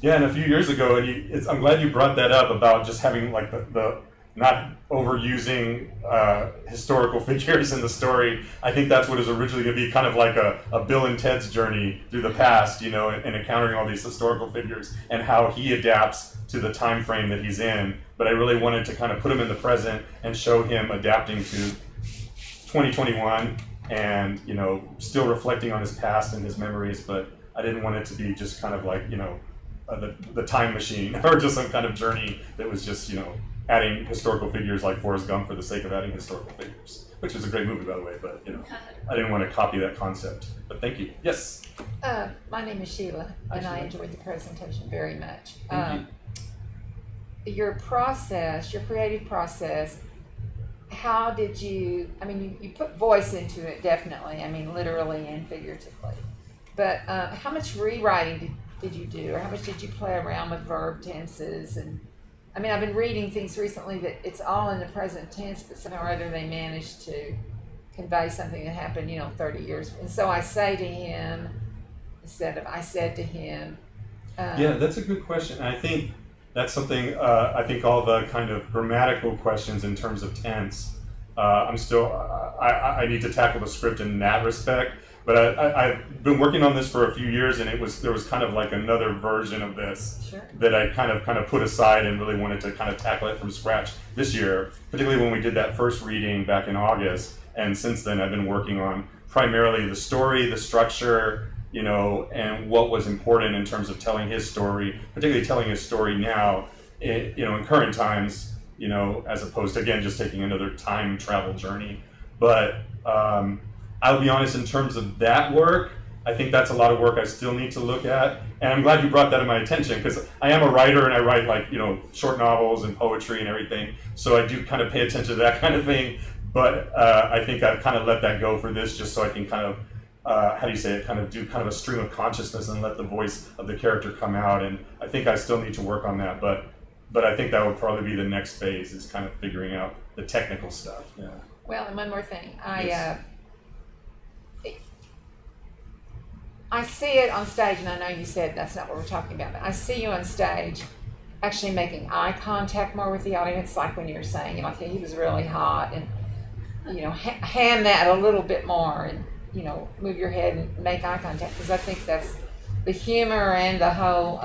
Yeah, and a few years ago, and I'm glad you brought that up about just having like the not overusing historical figures in the story. I think that's what is originally going to be kind of like a Bill and Ted's journey through the past, you know, and encountering all these historical figures and how he adapts to the time frame that he's in. But I really wanted to kind of put him in the present and show him adapting to 2021 and, you know, still reflecting on his past and his memories. But I didn't want it to be just kind of like, you know, the time machine or just some kind of journey that was just, you know, adding historical figures like Forrest Gump for the sake of adding historical figures, which was a great movie, by the way, but, you know, I didn't want to copy that concept. But thank you. Yes? My name is Sheila, and I enjoyed the presentation very much. Thank you. Your creative process, how did you, I mean, you put voice into it, definitely, I mean, literally and figuratively, but how much rewriting did you do, or how much did you play around with verb tenses? And I mean, I've been reading things recently that it's all in the present tense, but somehow or other they managed to convey something that happened, you know, 30 years. And so I say to him instead of I said to him. Yeah, that's a good question. I think that's something, I think all the kind of grammatical questions in terms of tense, I'm still, I need to tackle the script in that respect. But I've been working on this for a few years, and there was kind of like another version of this that I kind of put aside and really wanted to kind of tackle it from scratch this year, particularly when we did that first reading back in August. And since then, I've been working on primarily the story, the structure, you know, and what was important in terms of telling his story, particularly telling his story now, you know, in current times, you know, as opposed to, again, just taking another time travel journey. But I'll be honest, in terms of that work, I think that's a lot of work I still need to look at. And I'm glad you brought that to my attention, because I am a writer and I write, like, you know, short novels and poetry and everything. So I do kind of pay attention to that kind of thing. But I think I've kind of let that go for this, just so I can kind of, how do you say it, kind of do kind of a stream of consciousness and let the voice of the character come out. And I think I still need to work on that. But I think that would probably be the next phase, is kind of figuring out the technical stuff. Yeah. Well, and one more thing. I see it on stage, and I know you said that's not what we're talking about, but I see you on stage actually making eye contact more with the audience, like when you were saying, you know, like he was really hot, and, you know, hand that a little bit more, and, you know, move your head and make eye contact, because I think that's the humor and the whole,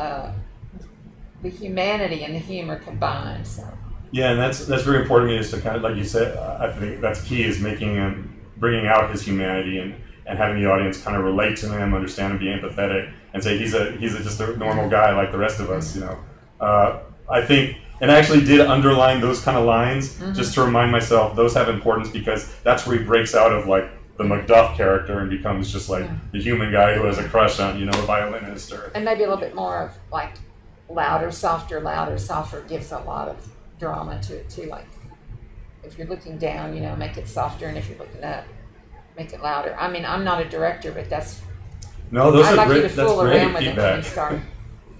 the humanity and the humor combined, so. Yeah, and that's very important to me, is to kind of, like you said, I think that's key, is making him, bringing out his humanity, and having the audience kind of relate to him, understand him, be empathetic, and say he's just a normal guy like the rest of us, you know. I think, and I actually did underline those kind of lines, just to remind myself those have importance, because that's where he breaks out of like the Macduff character and becomes just like the human guy who has a crush on, you know, a violinist, or and maybe a little bit more of like louder, softer gives a lot of drama to it too. Like if you're looking down, you know, make it softer, and if you're looking up, make it louder. I mean, I'm not a director, but that's... No, those are great, that's great feedback.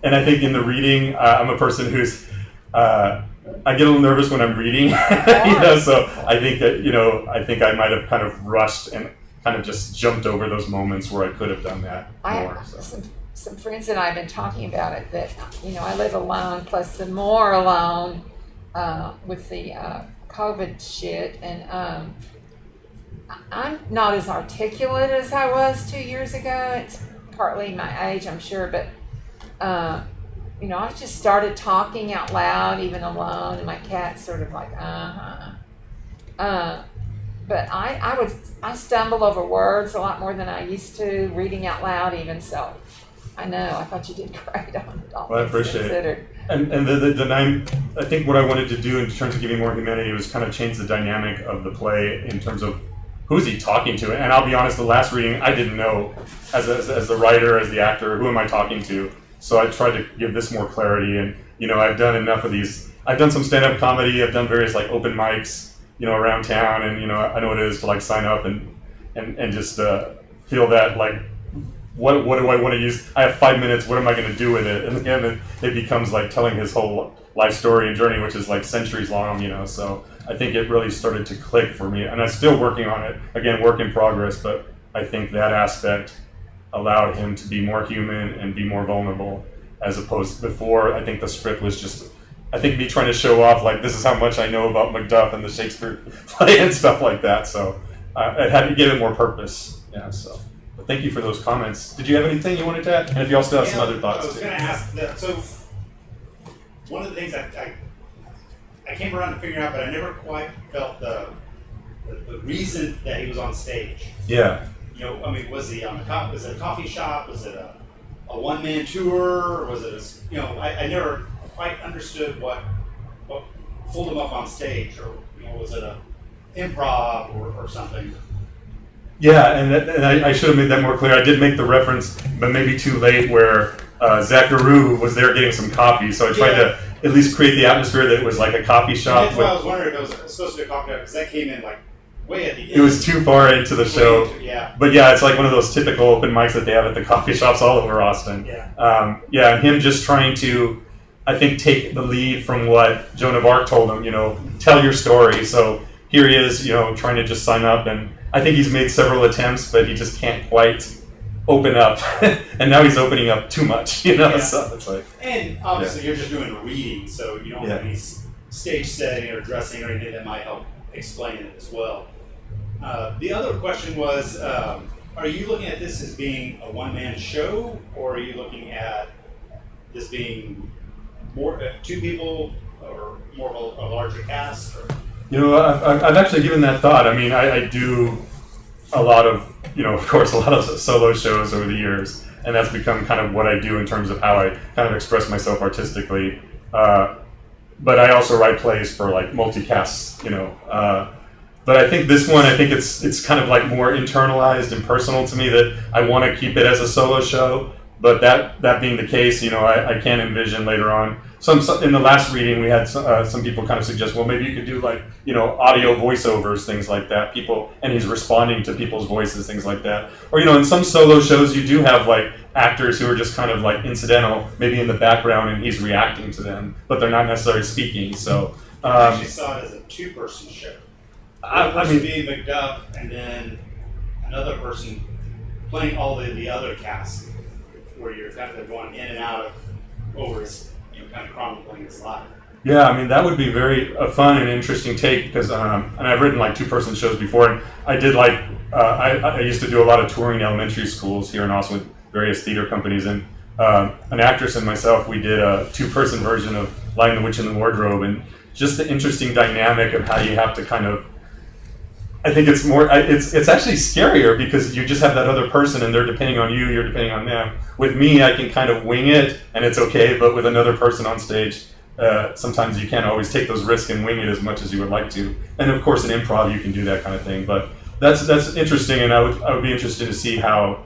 And I think in the reading, I'm a person who's... I get a little nervous when I'm reading, you know, so I think that, you know, I think I might have kind of rushed and kind of just jumped over those moments where I could have done that more. Some friends and I have been talking about it, that, you know, I live alone, plus the more alone with the COVID shit, and... I'm not as articulate as I was 2 years ago. It's partly my age, I'm sure, but you know, I just started talking out loud, even alone, and my cat's sort of like, But I stumble over words a lot more than I used to, reading out loud even, so I know, I thought you did great on it all. Well, I appreciate it. And the name, I think what I wanted to do in terms of giving more humanity was kind of change the dynamic of the play in terms of who's he talking to? And I'll be honest, the last reading, I didn't know, as the writer, as the actor, who am I talking to? So I tried to give this more clarity, and you know, I've done enough of these. I've done some stand-up comedy, I've done various like open mics, you know, around town, and you know, I know what it is to like sign up and just feel that like, what do I want to use? I have 5 minutes, what am I going to do with it? And again, it becomes like telling his whole life story and journey, which is like centuries long, you know, so I think it really started to click for me, and I'm still working on it. Again, work in progress, but I think that aspect allowed him to be more human and be more vulnerable, as opposed to before, I think the script was just, I think me trying to show off, like, this is how much I know about Macduff and the Shakespeare play and stuff like that, so it had to give it more purpose, yeah, so. But thank you for those comments. Did you have anything you wanted to add? And if you also have some other thoughts. I was going to ask that, so one of the things I came around to figure out, but I never quite felt the reason that he was on stage. Yeah. You know, I mean, was he on a, was it a coffee shop? Was it a one-man tour? Or was it a, you know, I never quite understood what pulled him up on stage, or you know, was it a improv or something? Yeah, and I should have made that more clear. I did make the reference, but maybe too late, where Zacharoo was there getting some coffee, so I tried to at least create the atmosphere that it was like a coffee shop. That's why I was wondering if it was supposed to be a coffee shop, because that came in like way at the end. It was too far into the show. Yeah. But yeah, it's like one of those typical open mics that they have at the coffee shops all over Austin. Yeah. Yeah, and him just trying to, I think, take the lead from what Joan of Arc told him, you know, tell your story. So here he is, you know, trying to just sign up, and I think he's made several attempts, but he just can't quite open up, and now he's opening up too much, you know. Yeah. So it's like, and obviously you're just doing a reading, so you don't have any stage setting or dressing or anything that might help explain it as well. The other question was, are you looking at this as being a one-man show, or are you looking at this being more two people, or more of a larger cast? Or? You know, I've actually given that thought. I mean, I do a lot of, you know, of course, a lot of solo shows over the years, and that's become kind of what I do in terms of how I kind of express myself artistically. But I also write plays for like multicasts, you know. But I think this one, I think it's kind of like more internalized and personal to me, that I want to keep it as a solo show. But that being the case, you know, I can envision later on. Some in the last reading, we had some people kind of suggest, well, maybe you could do like, you know, audio voiceovers, things like that. People, and he's responding to people's voices, things like that. Or, you know, in some solo shows, you do have like actors who are just kind of like incidental, maybe in the background, and he's reacting to them, but they're not necessarily speaking. So I actually saw it as a two-person show. I mean, being MacDuff, and then another person playing all the other cast, where you're kind of going in and out of over his. Kind of chronicling his life. Yeah, I mean, that would be very fun and interesting take, because and I've written like two-person shows before, and I did like I used to do a lot of touring elementary schools here in Austin with various theater companies, and an actress and myself, we did a two-person version of Lion, the Witch, and the Wardrobe, and just the interesting dynamic of how you have to kind of, I think it's more, it's actually scarier, because you just have that other person and they're depending on you, you're depending on them. With me, I can kind of wing it and it's okay, but with another person on stage, sometimes you can't always take those risks and wing it as much as you would like to. And of course in improv, you can do that kind of thing, but that's interesting, and I would be interested to see how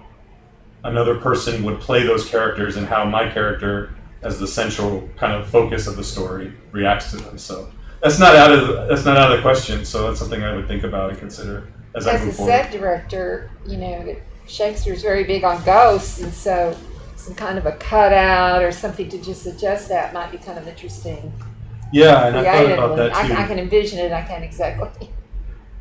another person would play those characters and how my character, as the central kind of focus of the story, reacts to them, so. That's not out of the question. So that's something I would think about and consider as I move forward. As a set director, you know, Shakespeare's very big on ghosts, and so some kind of a cutout or something to just suggest that might be kind of interesting. Yeah, and I thought about that too. I can envision it. I can't exactly.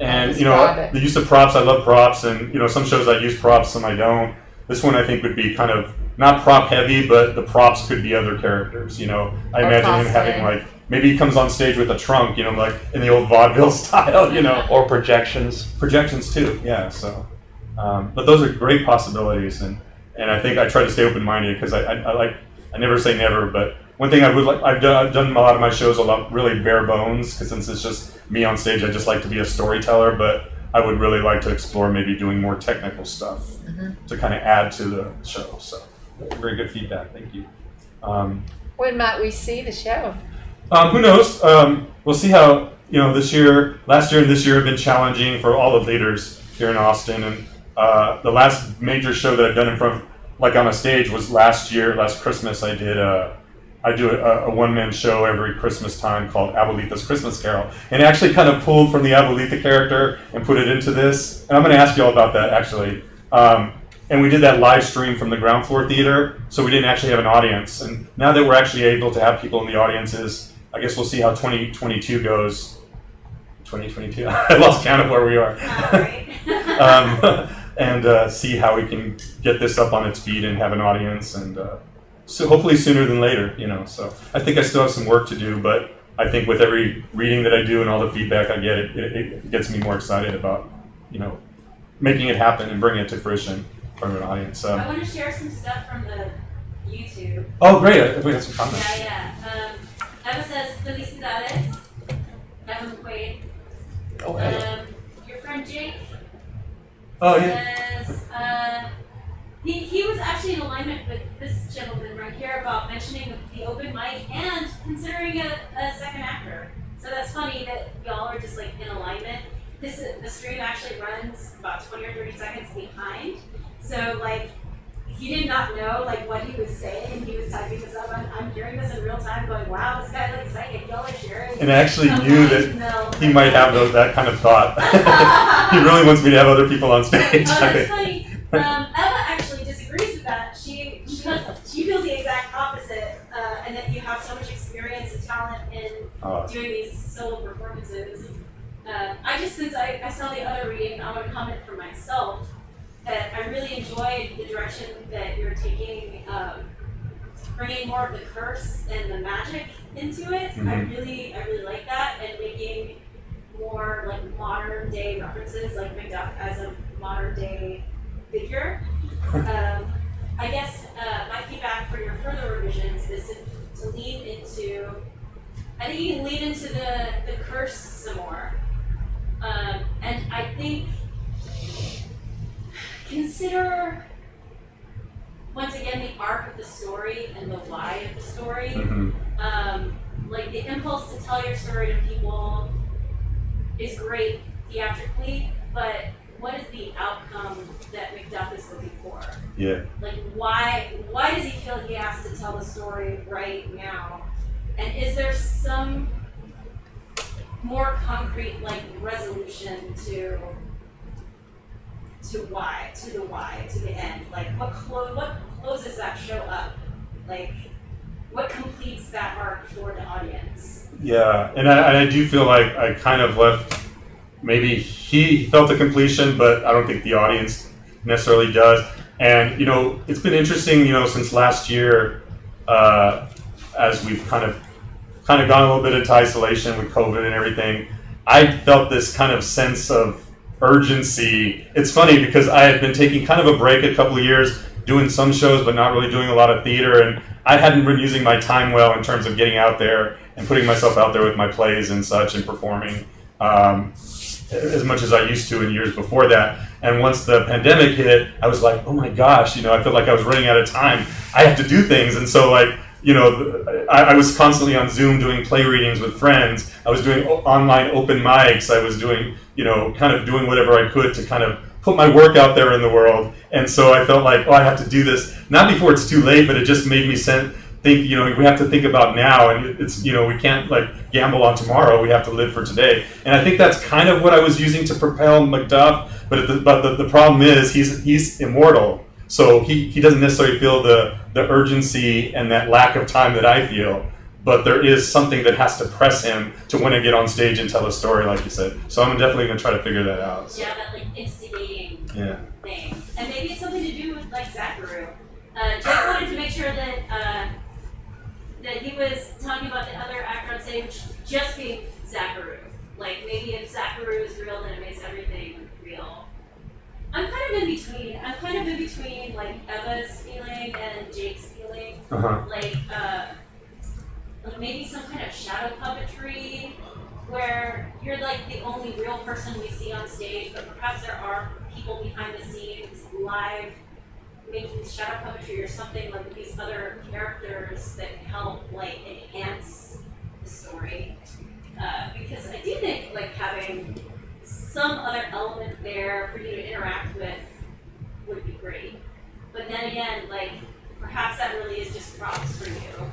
And you know, the use of props. I love props, and you know, some shows I use props, some I don't. This one I think would be kind of not prop heavy, but the props could be other characters. You know, I imagine him having like. Maybe he comes on stage with a trunk, you know, like in the old vaudeville style, you know. Or projections. Projections too, yeah. So, but those are great possibilities, and I think I try to stay open-minded, because I never say never, but One thing I would like, I've done a lot of my shows a lot really bare bones, because since it's just me on stage, I just like to be a storyteller, but I would really like to explore maybe doing more technical stuff to kind of add to the show. So very good feedback, thank you. When might we see the show? Who knows? We'll see how, you know, this year, last year and this year have been challenging for all the theaters here in Austin. And the last major show that I've done in front of, like on a stage, was last year, last Christmas. I did I do a one-man show every Christmas time called Abuelita's Christmas Carol. And it actually kind of pulled from the Abuelita character and put it into this. And I'm gonna ask you all about that, actually. And we did that live stream from the ground floor theater, so we didn't actually have an audience. And now that we're actually able to have people in the audiences, I guess we'll see how 2022 goes. 2022? I lost count of where we are. And see how we can get this up on its feet and have an audience. And so hopefully sooner than later, you know. So I think I still have some work to do, but I think with every reading that I do and all the feedback I get, it gets me more excited about, you know, making it happen and bringing it to fruition from an audience. So I want to share some stuff from the YouTube. Oh, great! We have some comments. Yeah. Eva says, "Felicidades." That was great. Oh, hey. Your friend Jake. Oh, yeah. Says, He was actually in alignment with this gentleman right here about mentioning the open mic and considering a second actor. So that's funny that y'all are just like in alignment. The stream actually runs about 20 or 30 seconds behind. So like, he did not know like what he was saying. He was typing this up. I'm hearing this in real time going, wow, this guy looks psychic. Y'all are sharing. And I actually knew that he might have that kind of thought. He really wants me to have other people on stage. Oh, that's funny. She feels the exact opposite, and that you have so much experience and talent in doing these solo performances. Since I saw the other reading, I want to comment for myself that I really enjoyed the direction that you're taking, bringing more of the curse and the magic into it. Mm-hmm. I really like that, and making more like modern day references, like MacDuff as a modern day figure. I guess my feedback for your further revisions is to lean into, I think you can lean into the curse some more. And I think, consider, once again, the arc of the story and the why of the story. Mm-hmm. Like the impulse to tell your story to people is great theatrically, but what is the outcome that MacDuff is looking for? Yeah. Like, why does he feel he has to tell the story right now? And is there some more concrete, like, resolution to the end? Like, what closes that show up? Like, what completes that arc for the audience? Yeah, and I do feel like I kind of left. Maybe he felt the completion, but I don't think the audience necessarily does. And, you know, it's been interesting, you know, since last year, as we've kind of gone a little bit into isolation with COVID and everything, I felt this kind of sense of urgency. It's funny because I had been taking kind of a break a couple of years, doing some shows, but not really doing a lot of theater. And I hadn't been using my time well in terms of getting out there and putting myself out there with my plays and such and performing. As much as I used to in years before that. And once the pandemic hit, I was like, oh my gosh, you know, I felt like I was running out of time. I have to do things. And so, like, you know, I was constantly on Zoom doing play readings with friends. I was doing online open mics. I was doing, you know, kind of doing whatever I could to kind of put my work out there in the world. And so I felt like, oh, I have to do this. Not before it's too late, but it just made me think, you know, we have to think about now, and it's, you know, we can't like gamble on tomorrow. We have to live for today. And I think that's kind of what I was using to propel MacDuff. But the problem is he's immortal, so he doesn't necessarily feel the urgency and that lack of time that I feel. But there is something that has to press him to want to get on stage and tell a story, like you said. So I'm definitely gonna try to figure that out. So. Yeah, that like instigating thing, and maybe it's something to do with like Zacharoo. Jake wanted to make sure that. That he was talking about the other actor on stage just being Zacharoo. Like, maybe if Zacharoo is real, then it makes everything real. I'm kind of in between. I'm kind of in between, like, Eva's feeling and Jake's feeling. Like, maybe some kind of shadow puppetry where you're like the only real person we see on stage, but perhaps there are people behind the scenes live making shadow puppetry or something like these other characters that help like enhance the story. Because I do think like having some other element there for you to interact with would be great. But then again, like perhaps that really is just props for you.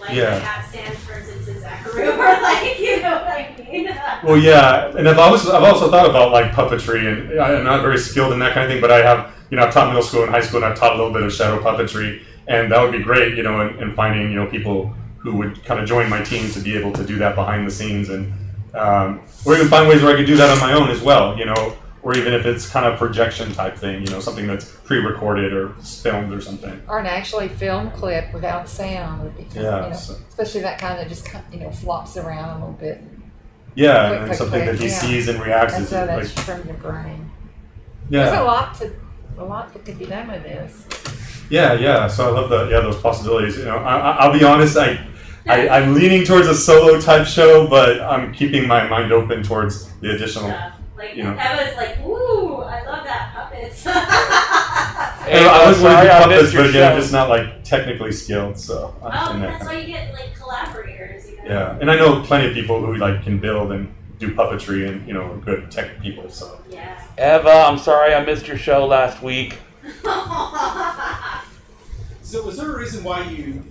Like yeah. The hat stand turns into Zacharoo, or like, you know what I mean? Well, yeah, and I've also thought about like puppetry, and I'm not very skilled in that kind of thing, but I have, you know, I've taught middle school and high school, and I've taught a little bit of shadow puppetry, and that would be great, you know, in finding, you know, people who would kind of join my team to be able to do that behind the scenes, and or even find ways where I could do that on my own as well, you know, or even if it's kind of projection type thing, you know, something that's pre-recorded or filmed or something. Or an actually film clip without sound would be kind of, you know, so. Especially that kind that just, you know, flops around a little bit. Yeah, quick, and quick, something quick. That he sees and reacts to. So that's like, from your brain. Yeah. There's a lot that could be done with this. Yeah, yeah. So I love the those possibilities. You know, I'll be honest, I'm leaning towards a solo type show, but I'm keeping my mind open towards the additional. Yeah. Like, you know. I was like, ooh, I love that puppets. Hey, I was going to do puppets, but again, I'm just not like technically skilled, so. That's why you get like collaborators. You know? Yeah, and I know plenty of people who like can build and do puppetry, and you know, good tech people. So. Yeah. Eva, I'm sorry I missed your show last week. So, was there a reason why you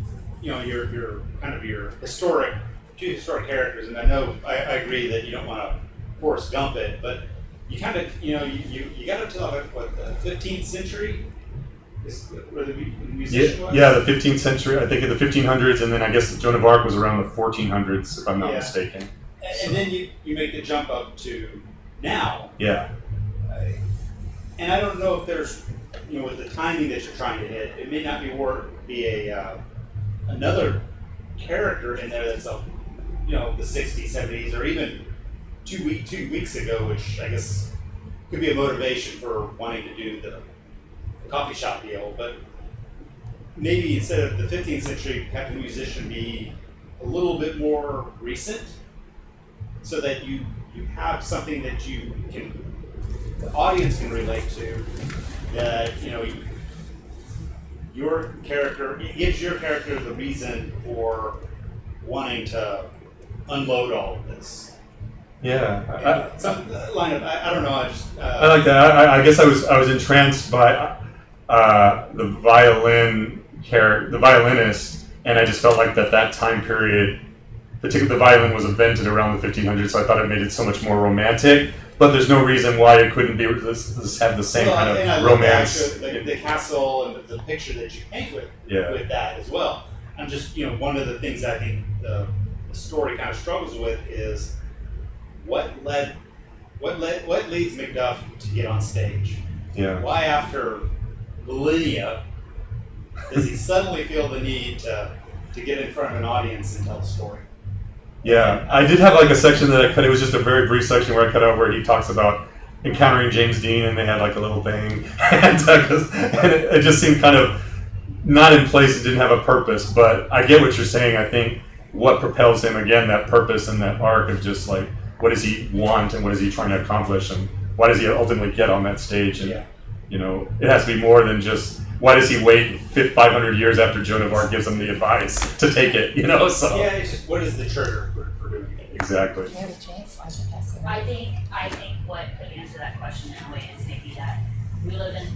know, your kind of your two historic characters, and I know I agree that you don't want to Forrest Gump it, but you kind of, you know, you got up to what the 15th century is where the musician was? Yeah, the 15th century, I think in the 1500s, and then I guess Joan of Arc was around the 1400s, if I'm not mistaken. And, so. And then you make the jump up to now. Yeah. And I don't know if there's, you know, with the timing that you're trying to hit, it may not be a another character in there that's, you know, the 60s, 70s, or even two weeks ago, which I guess could be a motivation for wanting to do the coffee shop deal, but maybe instead of the 15th century, have the musician be a little bit more recent, so that you have something that you can, the audience can relate to, that, you know, your character, it gives your character the reason for wanting to unload all of this. Yeah, I don't know. I like that. I guess I was entranced by the violinist, and I just felt like that time period, particularly the violin was invented around the 1500s. So I thought it made it so much more romantic. But there's no reason why it couldn't be have the same kind of romance. The castle and the picture that you paint with that as well. I'm just, you know, one of the things I think the story kind of struggles with is. What leads MacDuff to get on stage? Yeah. Why after millennia does he suddenly feel the need to get in front of an audience and tell a story? Yeah, I did have like a section that I cut. It was just a very brief section where I cut out where he talks about encountering James Dean, and they had like a little thing, and it just seemed kind of not in place. It didn't have a purpose. But I get what you're saying. I think what propels him again, that purpose and that arc of just like. What does he want, and what is he trying to accomplish, and why does he ultimately get on that stage? And you know, it has to be more than just why does he wait 500 years after Joan of Arc gives him the advice to take it? You know, so yeah, it's just, what is the trigger for doing it? Exactly. You have a chance. I think what could answer that question in a way is maybe that we live in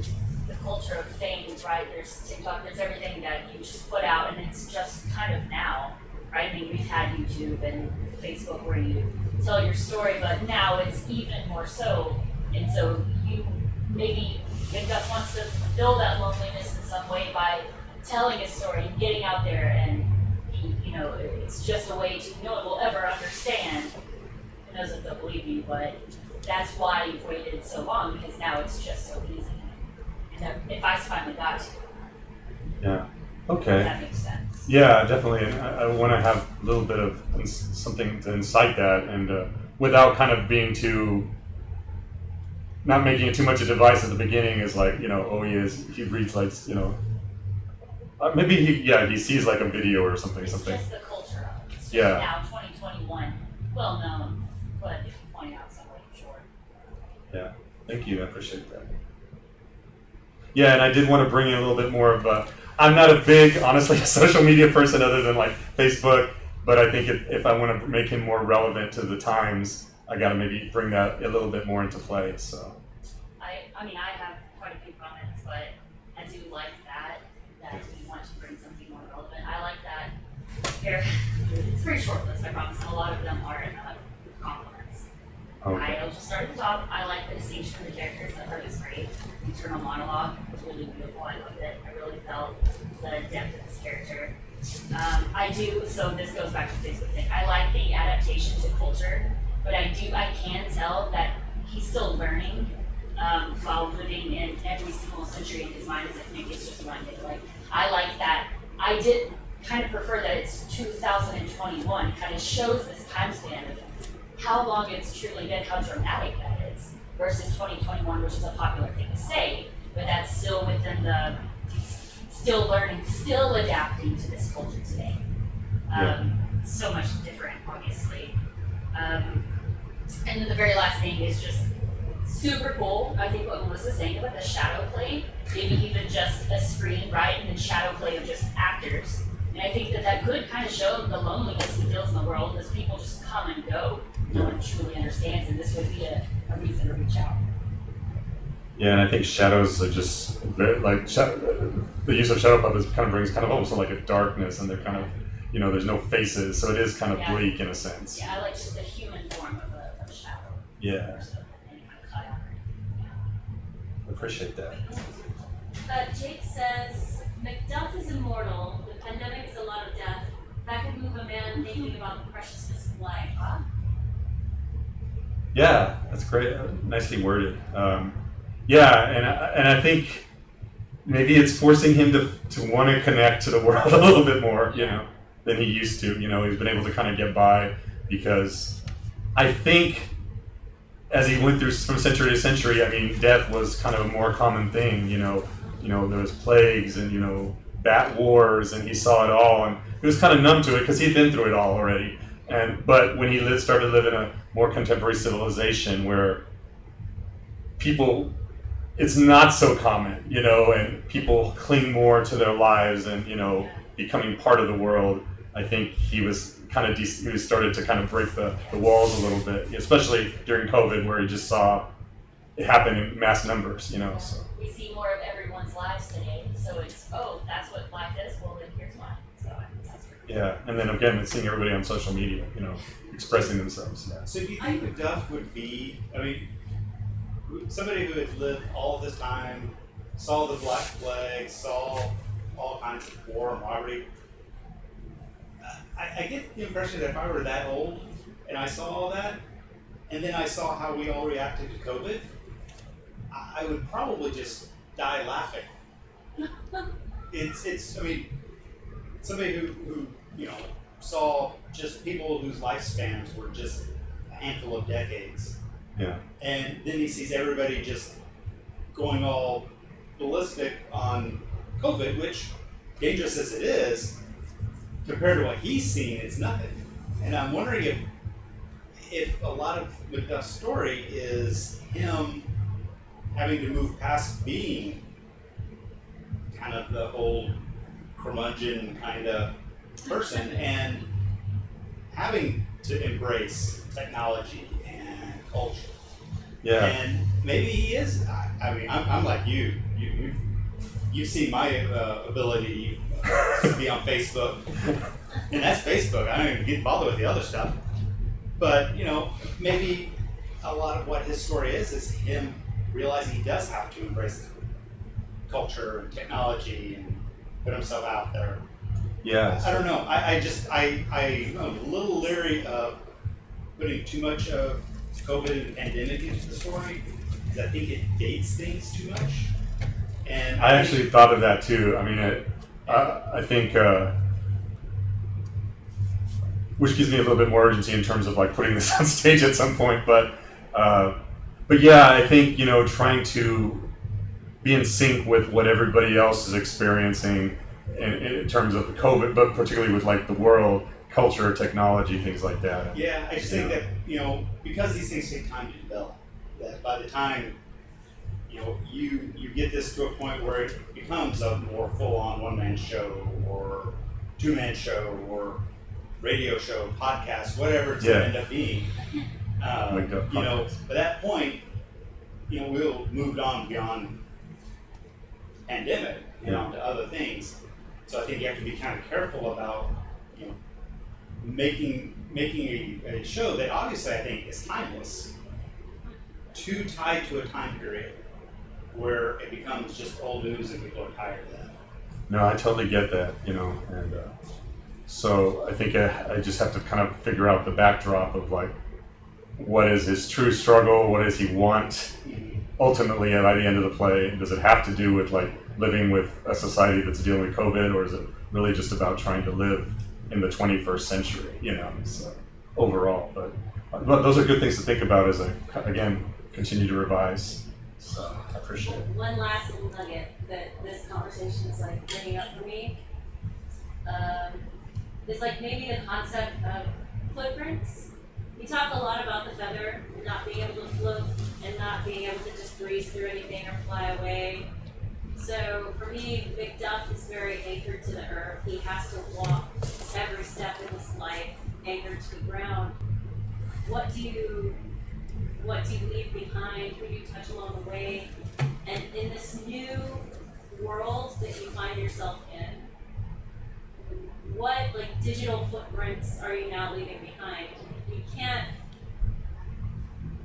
the culture of fame, right? There's TikTok, there's everything that you just put out, and it's just kind of now, right? I mean, we've had YouTube and Facebook where you tell your story, but now it's even more so. And so you maybe MacDuff wants to fill that loneliness in some way by telling a story and getting out there, and you know, it's just a way to no one will ever understand. Who knows if they'll believe you, but that's why you've waited so long, because now it's just so easy. And the advice finally got to you. Yeah. Okay. If that makes sense. Yeah, definitely. And I want to have a little bit of something to incite that, and without kind of being too, not making it too much a device at the beginning is like, you know, oh, he reads like, you know, maybe he sees like a video or something. It's just the culture of it. yeah. Now 2021, well known, but if you point out somebody, sure. Yeah, thank you, I appreciate that. Yeah, and I did want to bring in a little bit more of a, I'm not a big, honestly, social media person other than like Facebook, but I think if I want to make him more relevant to the times, I got to maybe bring that a little bit more into play, so. I mean, I have quite a few comments, but I do like that we want to bring something more relevant. I like that here. It's pretty short list, I promise. A lot of them are compliments. Okay. I'll just start at the top. I like the distinction of the characters. That part is great. Internal monologue. It's really beautiful. I loved it. I really felt the depth of this character. I do, so this goes back to the Facebook thing. I like the adaptation to culture, but I can tell that he's still learning while living in every single century in his mind as if maybe it's just one day. Like, I like that. I did kind of prefer that it's 2021. It kind of shows this time span of how long it's truly been, how dramatic that is, versus 2021, which is a popular thing to say, but that's still within the, still learning, still adapting to this culture today. So much different, obviously. And then the very last thing is just super cool. I think what Melissa's saying about the shadow play, maybe even just a screen, right, and then shadow play of just actors. And I think that could kind of show the loneliness he feels in the world as people just come and go. No one truly understands, and this would be a reason to reach out. Yeah, and I think shadows are just very, like the use of shadow puppets kind of brings kind of almost like a darkness, and they're kind of, you know, there's no faces, so it is kind of bleak in a sense. Yeah, I like just the human form of a shadow. Yeah. Appreciate that. Jake says, Macduff is immortal. The pandemic is a lot of death. That could move a man thinking about the preciousness of life. Huh? Yeah, that's great. Nicely worded. Yeah, and I think maybe it's forcing him to want to connect to the world a little bit more, you know, than he used to. You know, he's been able to kind of get by because I think as he went through from century to century, I mean, death was kind of a more common thing. You know, there was plagues and, you know, bat wars, and he saw it all, and he was kind of numb to it because he'd been through it all already. But when he started living a more contemporary civilization where people, it's not so common, you know, and people cling more to their lives and, you know, becoming part of the world. I think he was kind of, he started to kind of break the walls a little bit, especially during COVID where he just saw it happen in mass numbers, you know, so. We see more of everyone's lives today, so it's, oh, that's what life is, well then here's mine, so that's pretty cool. Yeah, and then again, it's seeing everybody on social media, you know, expressing themselves. Yeah. So do you think MacDuff would be, I mean, somebody who had lived all this time, saw the Black Plague, saw all kinds of war and robbery. I get the impression that if I were that old and I saw all that, and then I saw how we all reacted to COVID, I would probably just die laughing. It's I mean, somebody who you know saw just people whose lifespans were just a handful of decades. Yeah. And then he sees everybody just going all ballistic on COVID, which, dangerous as it is, compared to what he's seen, it's nothing. And I'm wondering if a lot of MacDuff's story is him having to move past being kind of the old curmudgeon kind of person and having to embrace technology and culture. Yeah. And maybe he is. I mean, I'm like you. You've seen my ability to be on Facebook, and that's Facebook. I don't even get bothered with the other stuff. But you know, maybe a lot of what his story is him realizing he does have to embrace culture and technology and put himself out there. Yeah. I don't know. I'm a little leery of putting too much of COVID and pandemic into the story because I think it dates things too much. And I actually thought of that too. I mean, I think, which gives me a little bit more urgency in terms of like putting this on stage at some point. But yeah, I think, you know, trying to be in sync with what everybody else is experiencing in terms of the COVID, but particularly with like the world, culture, technology, things like that. Yeah, I just think that, you know, because these things take time to develop, that by the time, you know, you get this to a point where it becomes a more full-on one-man show or two-man show or radio show, podcast, whatever it's going to end up being. You know, by that point, you know, we'll moved on beyond pandemic and onto other things. So I think you have to be kind of careful about, you know, making a show that obviously I think is timeless, too tied to a time period where it becomes just old news and people are tired of that. No, I totally get that, you know, and so I think I just have to kind of figure out the backdrop of like, what is his true struggle? What does he want? Ultimately, by the end of the play, does it have to do with like living with a society that's dealing with COVID, or is it really just about trying to live in the 21st century? You know, so overall, but those are good things to think about as I again continue to revise. So I appreciate it. One last little nugget that this conversation is like bringing up for me is like maybe the concept of footprints. We talk a lot about the feather and not being able to float and not being able to just breeze through anything or fly away. So for me, MacDuff is very anchored to the earth. He has to walk every step in his life anchored to the ground. What do you leave behind? Who do you touch along the way? And in this new world that you find yourself in, what like digital footprints are you now leaving behind? You can't,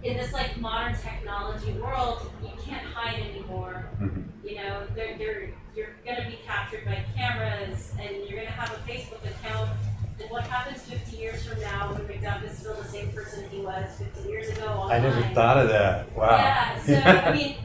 in this like modern technology world, you can't hide anymore. You know, you're going to be captured by cameras, and you're going to have a Facebook account. And what happens 50 years from now when MacDuff is still the same person he was 50 years ago online? I never thought of that. Wow. Yeah. So I mean,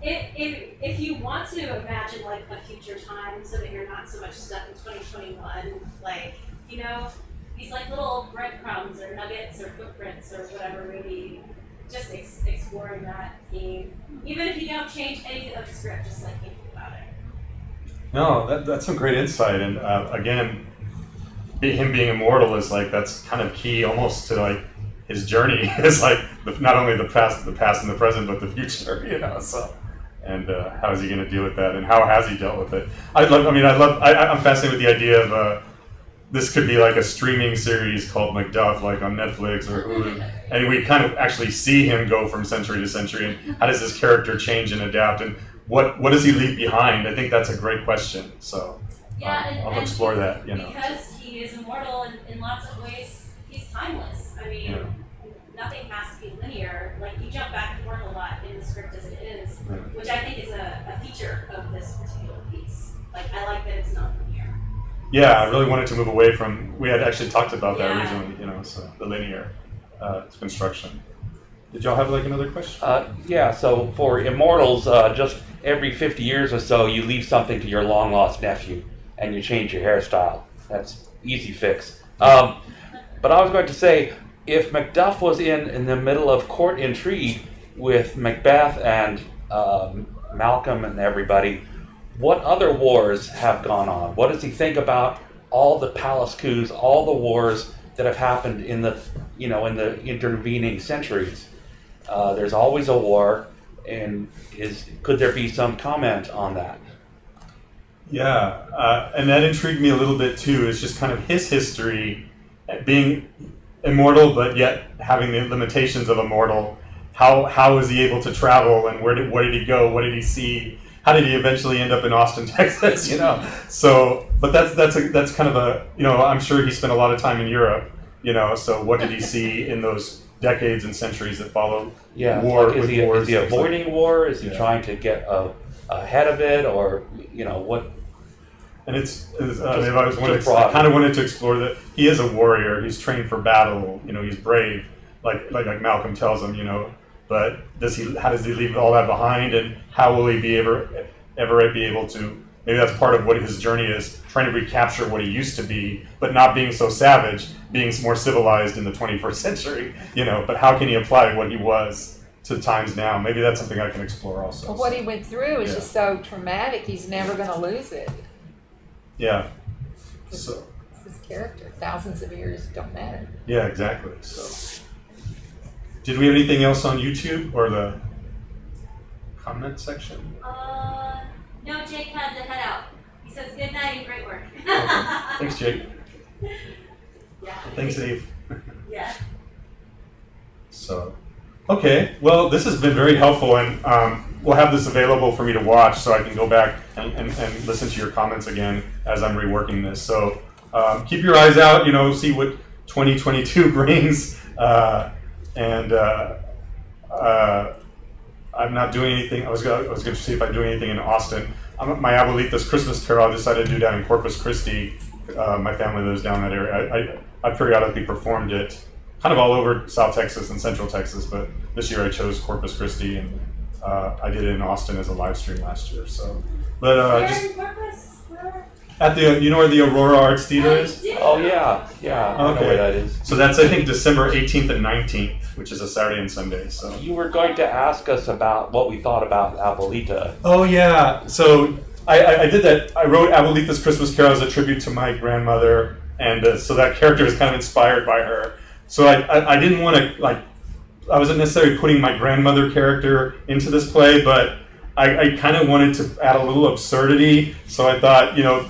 if you want to imagine like a future time, so that you're not so much stuck in 2021, like, you know. These like little breadcrumbs or nuggets or footprints or whatever, maybe just exploring that theme. Even if you don't change anything of the script, just like thinking about it. No, that's some great insight. And again, him being immortal is like, that's kind of key almost to like his journey is like not only the past and the present, but the future, you know, so. And how is he going to deal with that? And how has he dealt with it? I'm fascinated with the idea of, this could be like a streaming series called MacDuff, like on Netflix or Hulu, and we kind of actually see him go from century to century, and how does his character change and adapt, and what does he leave behind? I think that's a great question, so yeah, I'll explore that, you know. Because he is immortal, and in lots of ways, he's timeless. I mean, nothing has to be linear. Like, you jump back and forth a lot in the script as it is, which I think is a feature of this particular piece. Like, I like that it's not linear. Yeah, I really wanted to move away from, we had actually talked about that originally, you know, so the linear construction. Did y'all have like another question? Yeah, so for immortals, just every 50 years or so, you leave something to your long lost nephew and you change your hairstyle. That's easy fix. But I was going to say, if MacDuff was in the middle of court intrigue with Macbeth and Malcolm and everybody, what other wars have gone on? What does he think about all the palace coups, all the wars that have happened in the, you know, in the intervening centuries? There's always a war, and could there be some comment on that? Yeah, and that intrigued me a little bit too. It's just kind of his history, being immortal but yet having the limitations of a mortal. How is he able to travel, and where did he go? What did he see? How did he eventually end up in Austin, Texas? You know, so but that's kind of a, you know, I'm sure he spent a lot of time in Europe. You know, so what did he see in those decades and centuries that followed? Yeah, war like, is he avoiding war? Is he trying to get ahead of it, or you know what? And I kind of wanted to explore that he is a warrior. He's trained for battle. You know, he's brave, like Malcolm tells him. You know. But how does he leave all that behind, and how will he be ever be able to? Maybe that's part of what his journey is, trying to recapture what he used to be, but not being so savage, being more civilized in the 21st century. You know, but how can he apply what he was to times now? Maybe that's something I can explore also. Well, what he went through is just so traumatic; he's never going to lose it. Yeah. So his character. Thousands of years don't matter. Yeah, exactly. So, did we have anything else on YouTube or the comment section? No, Jake had to head out. He says good night and great work. Okay. Thanks, Jake. Yeah. Thanks, Eve. Yeah. So, okay. Well, this has been very helpful, and we'll have this available for me to watch so I can go back and listen to your comments again as I'm reworking this. So keep your eyes out, you know, see what 2022 brings. I'm not doing anything. I was going to see if I do anything in Austin. My Abuelita's Christmas Carol I decided to do down in Corpus Christi. My family lives down that area. I periodically performed it kind of all over South Texas and Central Texas, but this year I chose Corpus Christi, and I did it in Austin as a live stream last year. So, but at the, you know where the Aurora Arts Theater is? Oh yeah, yeah. Okay. I know where that is. So that's, I think, December 18th and 19th, which is a Saturday and Sunday. So you were going to ask us about what we thought about Abuelita. Oh yeah. So I did that. I wrote Abuelita's Christmas Carol as a tribute to my grandmother, and so that character is kind of inspired by her. So I didn't want to, like, I wasn't necessarily putting my grandmother character into this play, but I kind of wanted to add a little absurdity. So I thought, you know,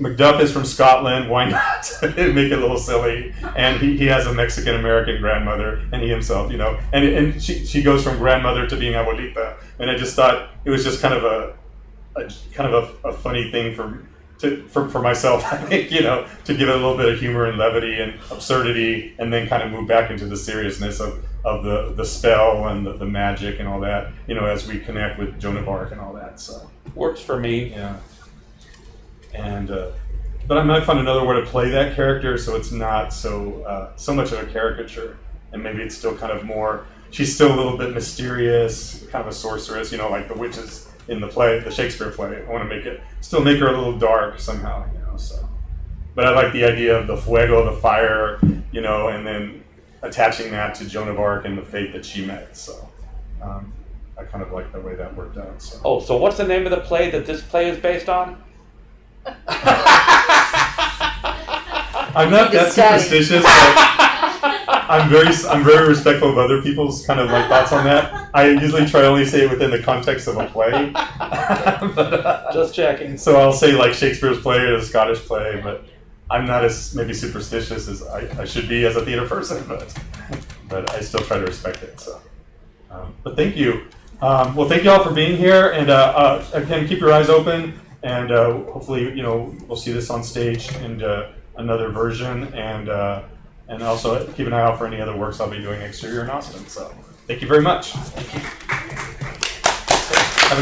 MacDuff is from Scotland, why not make it a little silly? And he has a Mexican-American grandmother, and he himself, you know. And she goes from grandmother to being abuelita. And I just thought it was just kind of a funny thing for myself, I think, you know, to give it a little bit of humor and levity and absurdity, and then kind of move back into the seriousness of the spell and the magic and all that, you know, as we connect with Joan of Arc and all that. So works for me. Yeah. And but I might find another way to play that character, so it's not so much of a caricature, and maybe it's still kind of more. She's still a little bit mysterious, kind of a sorceress, you know, like the witches in the play, the Shakespeare play. I want to make her a little dark somehow, you know. So, but I like the idea of the fuego, the fire, you know, and then attaching that to Joan of Arc and the fate that she met. So I kind of like the way that worked out. So. Oh, so what's the name of the play that this play is based on? I'm not that superstitious, but I'm very respectful of other people's kind of like thoughts on that. I usually try to only say it within the context of a play. But, just checking. So I'll say like Shakespeare's play or the Scottish play, but I'm not as maybe superstitious as I should be as a theater person, but I still try to respect it. So, but thank you. Well, thank you all for being here, and again, keep your eyes open. And hopefully, you know, we'll see this on stage in another version, and also keep an eye out for any other works I'll be doing next year in Austin. So, thank you very much. Thank you. Have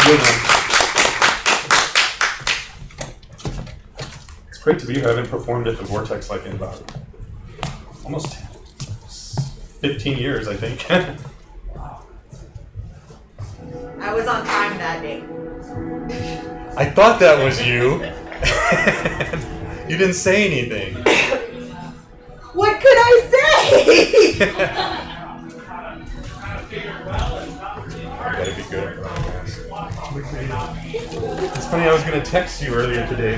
a good one. It's great to be here. I haven't performed at the Vortex like in about almost 15 years, I think. Wow. I was on time that day. I thought that was you. You didn't say anything. What could I say? That'd be good. It's funny, I was going to text you earlier today.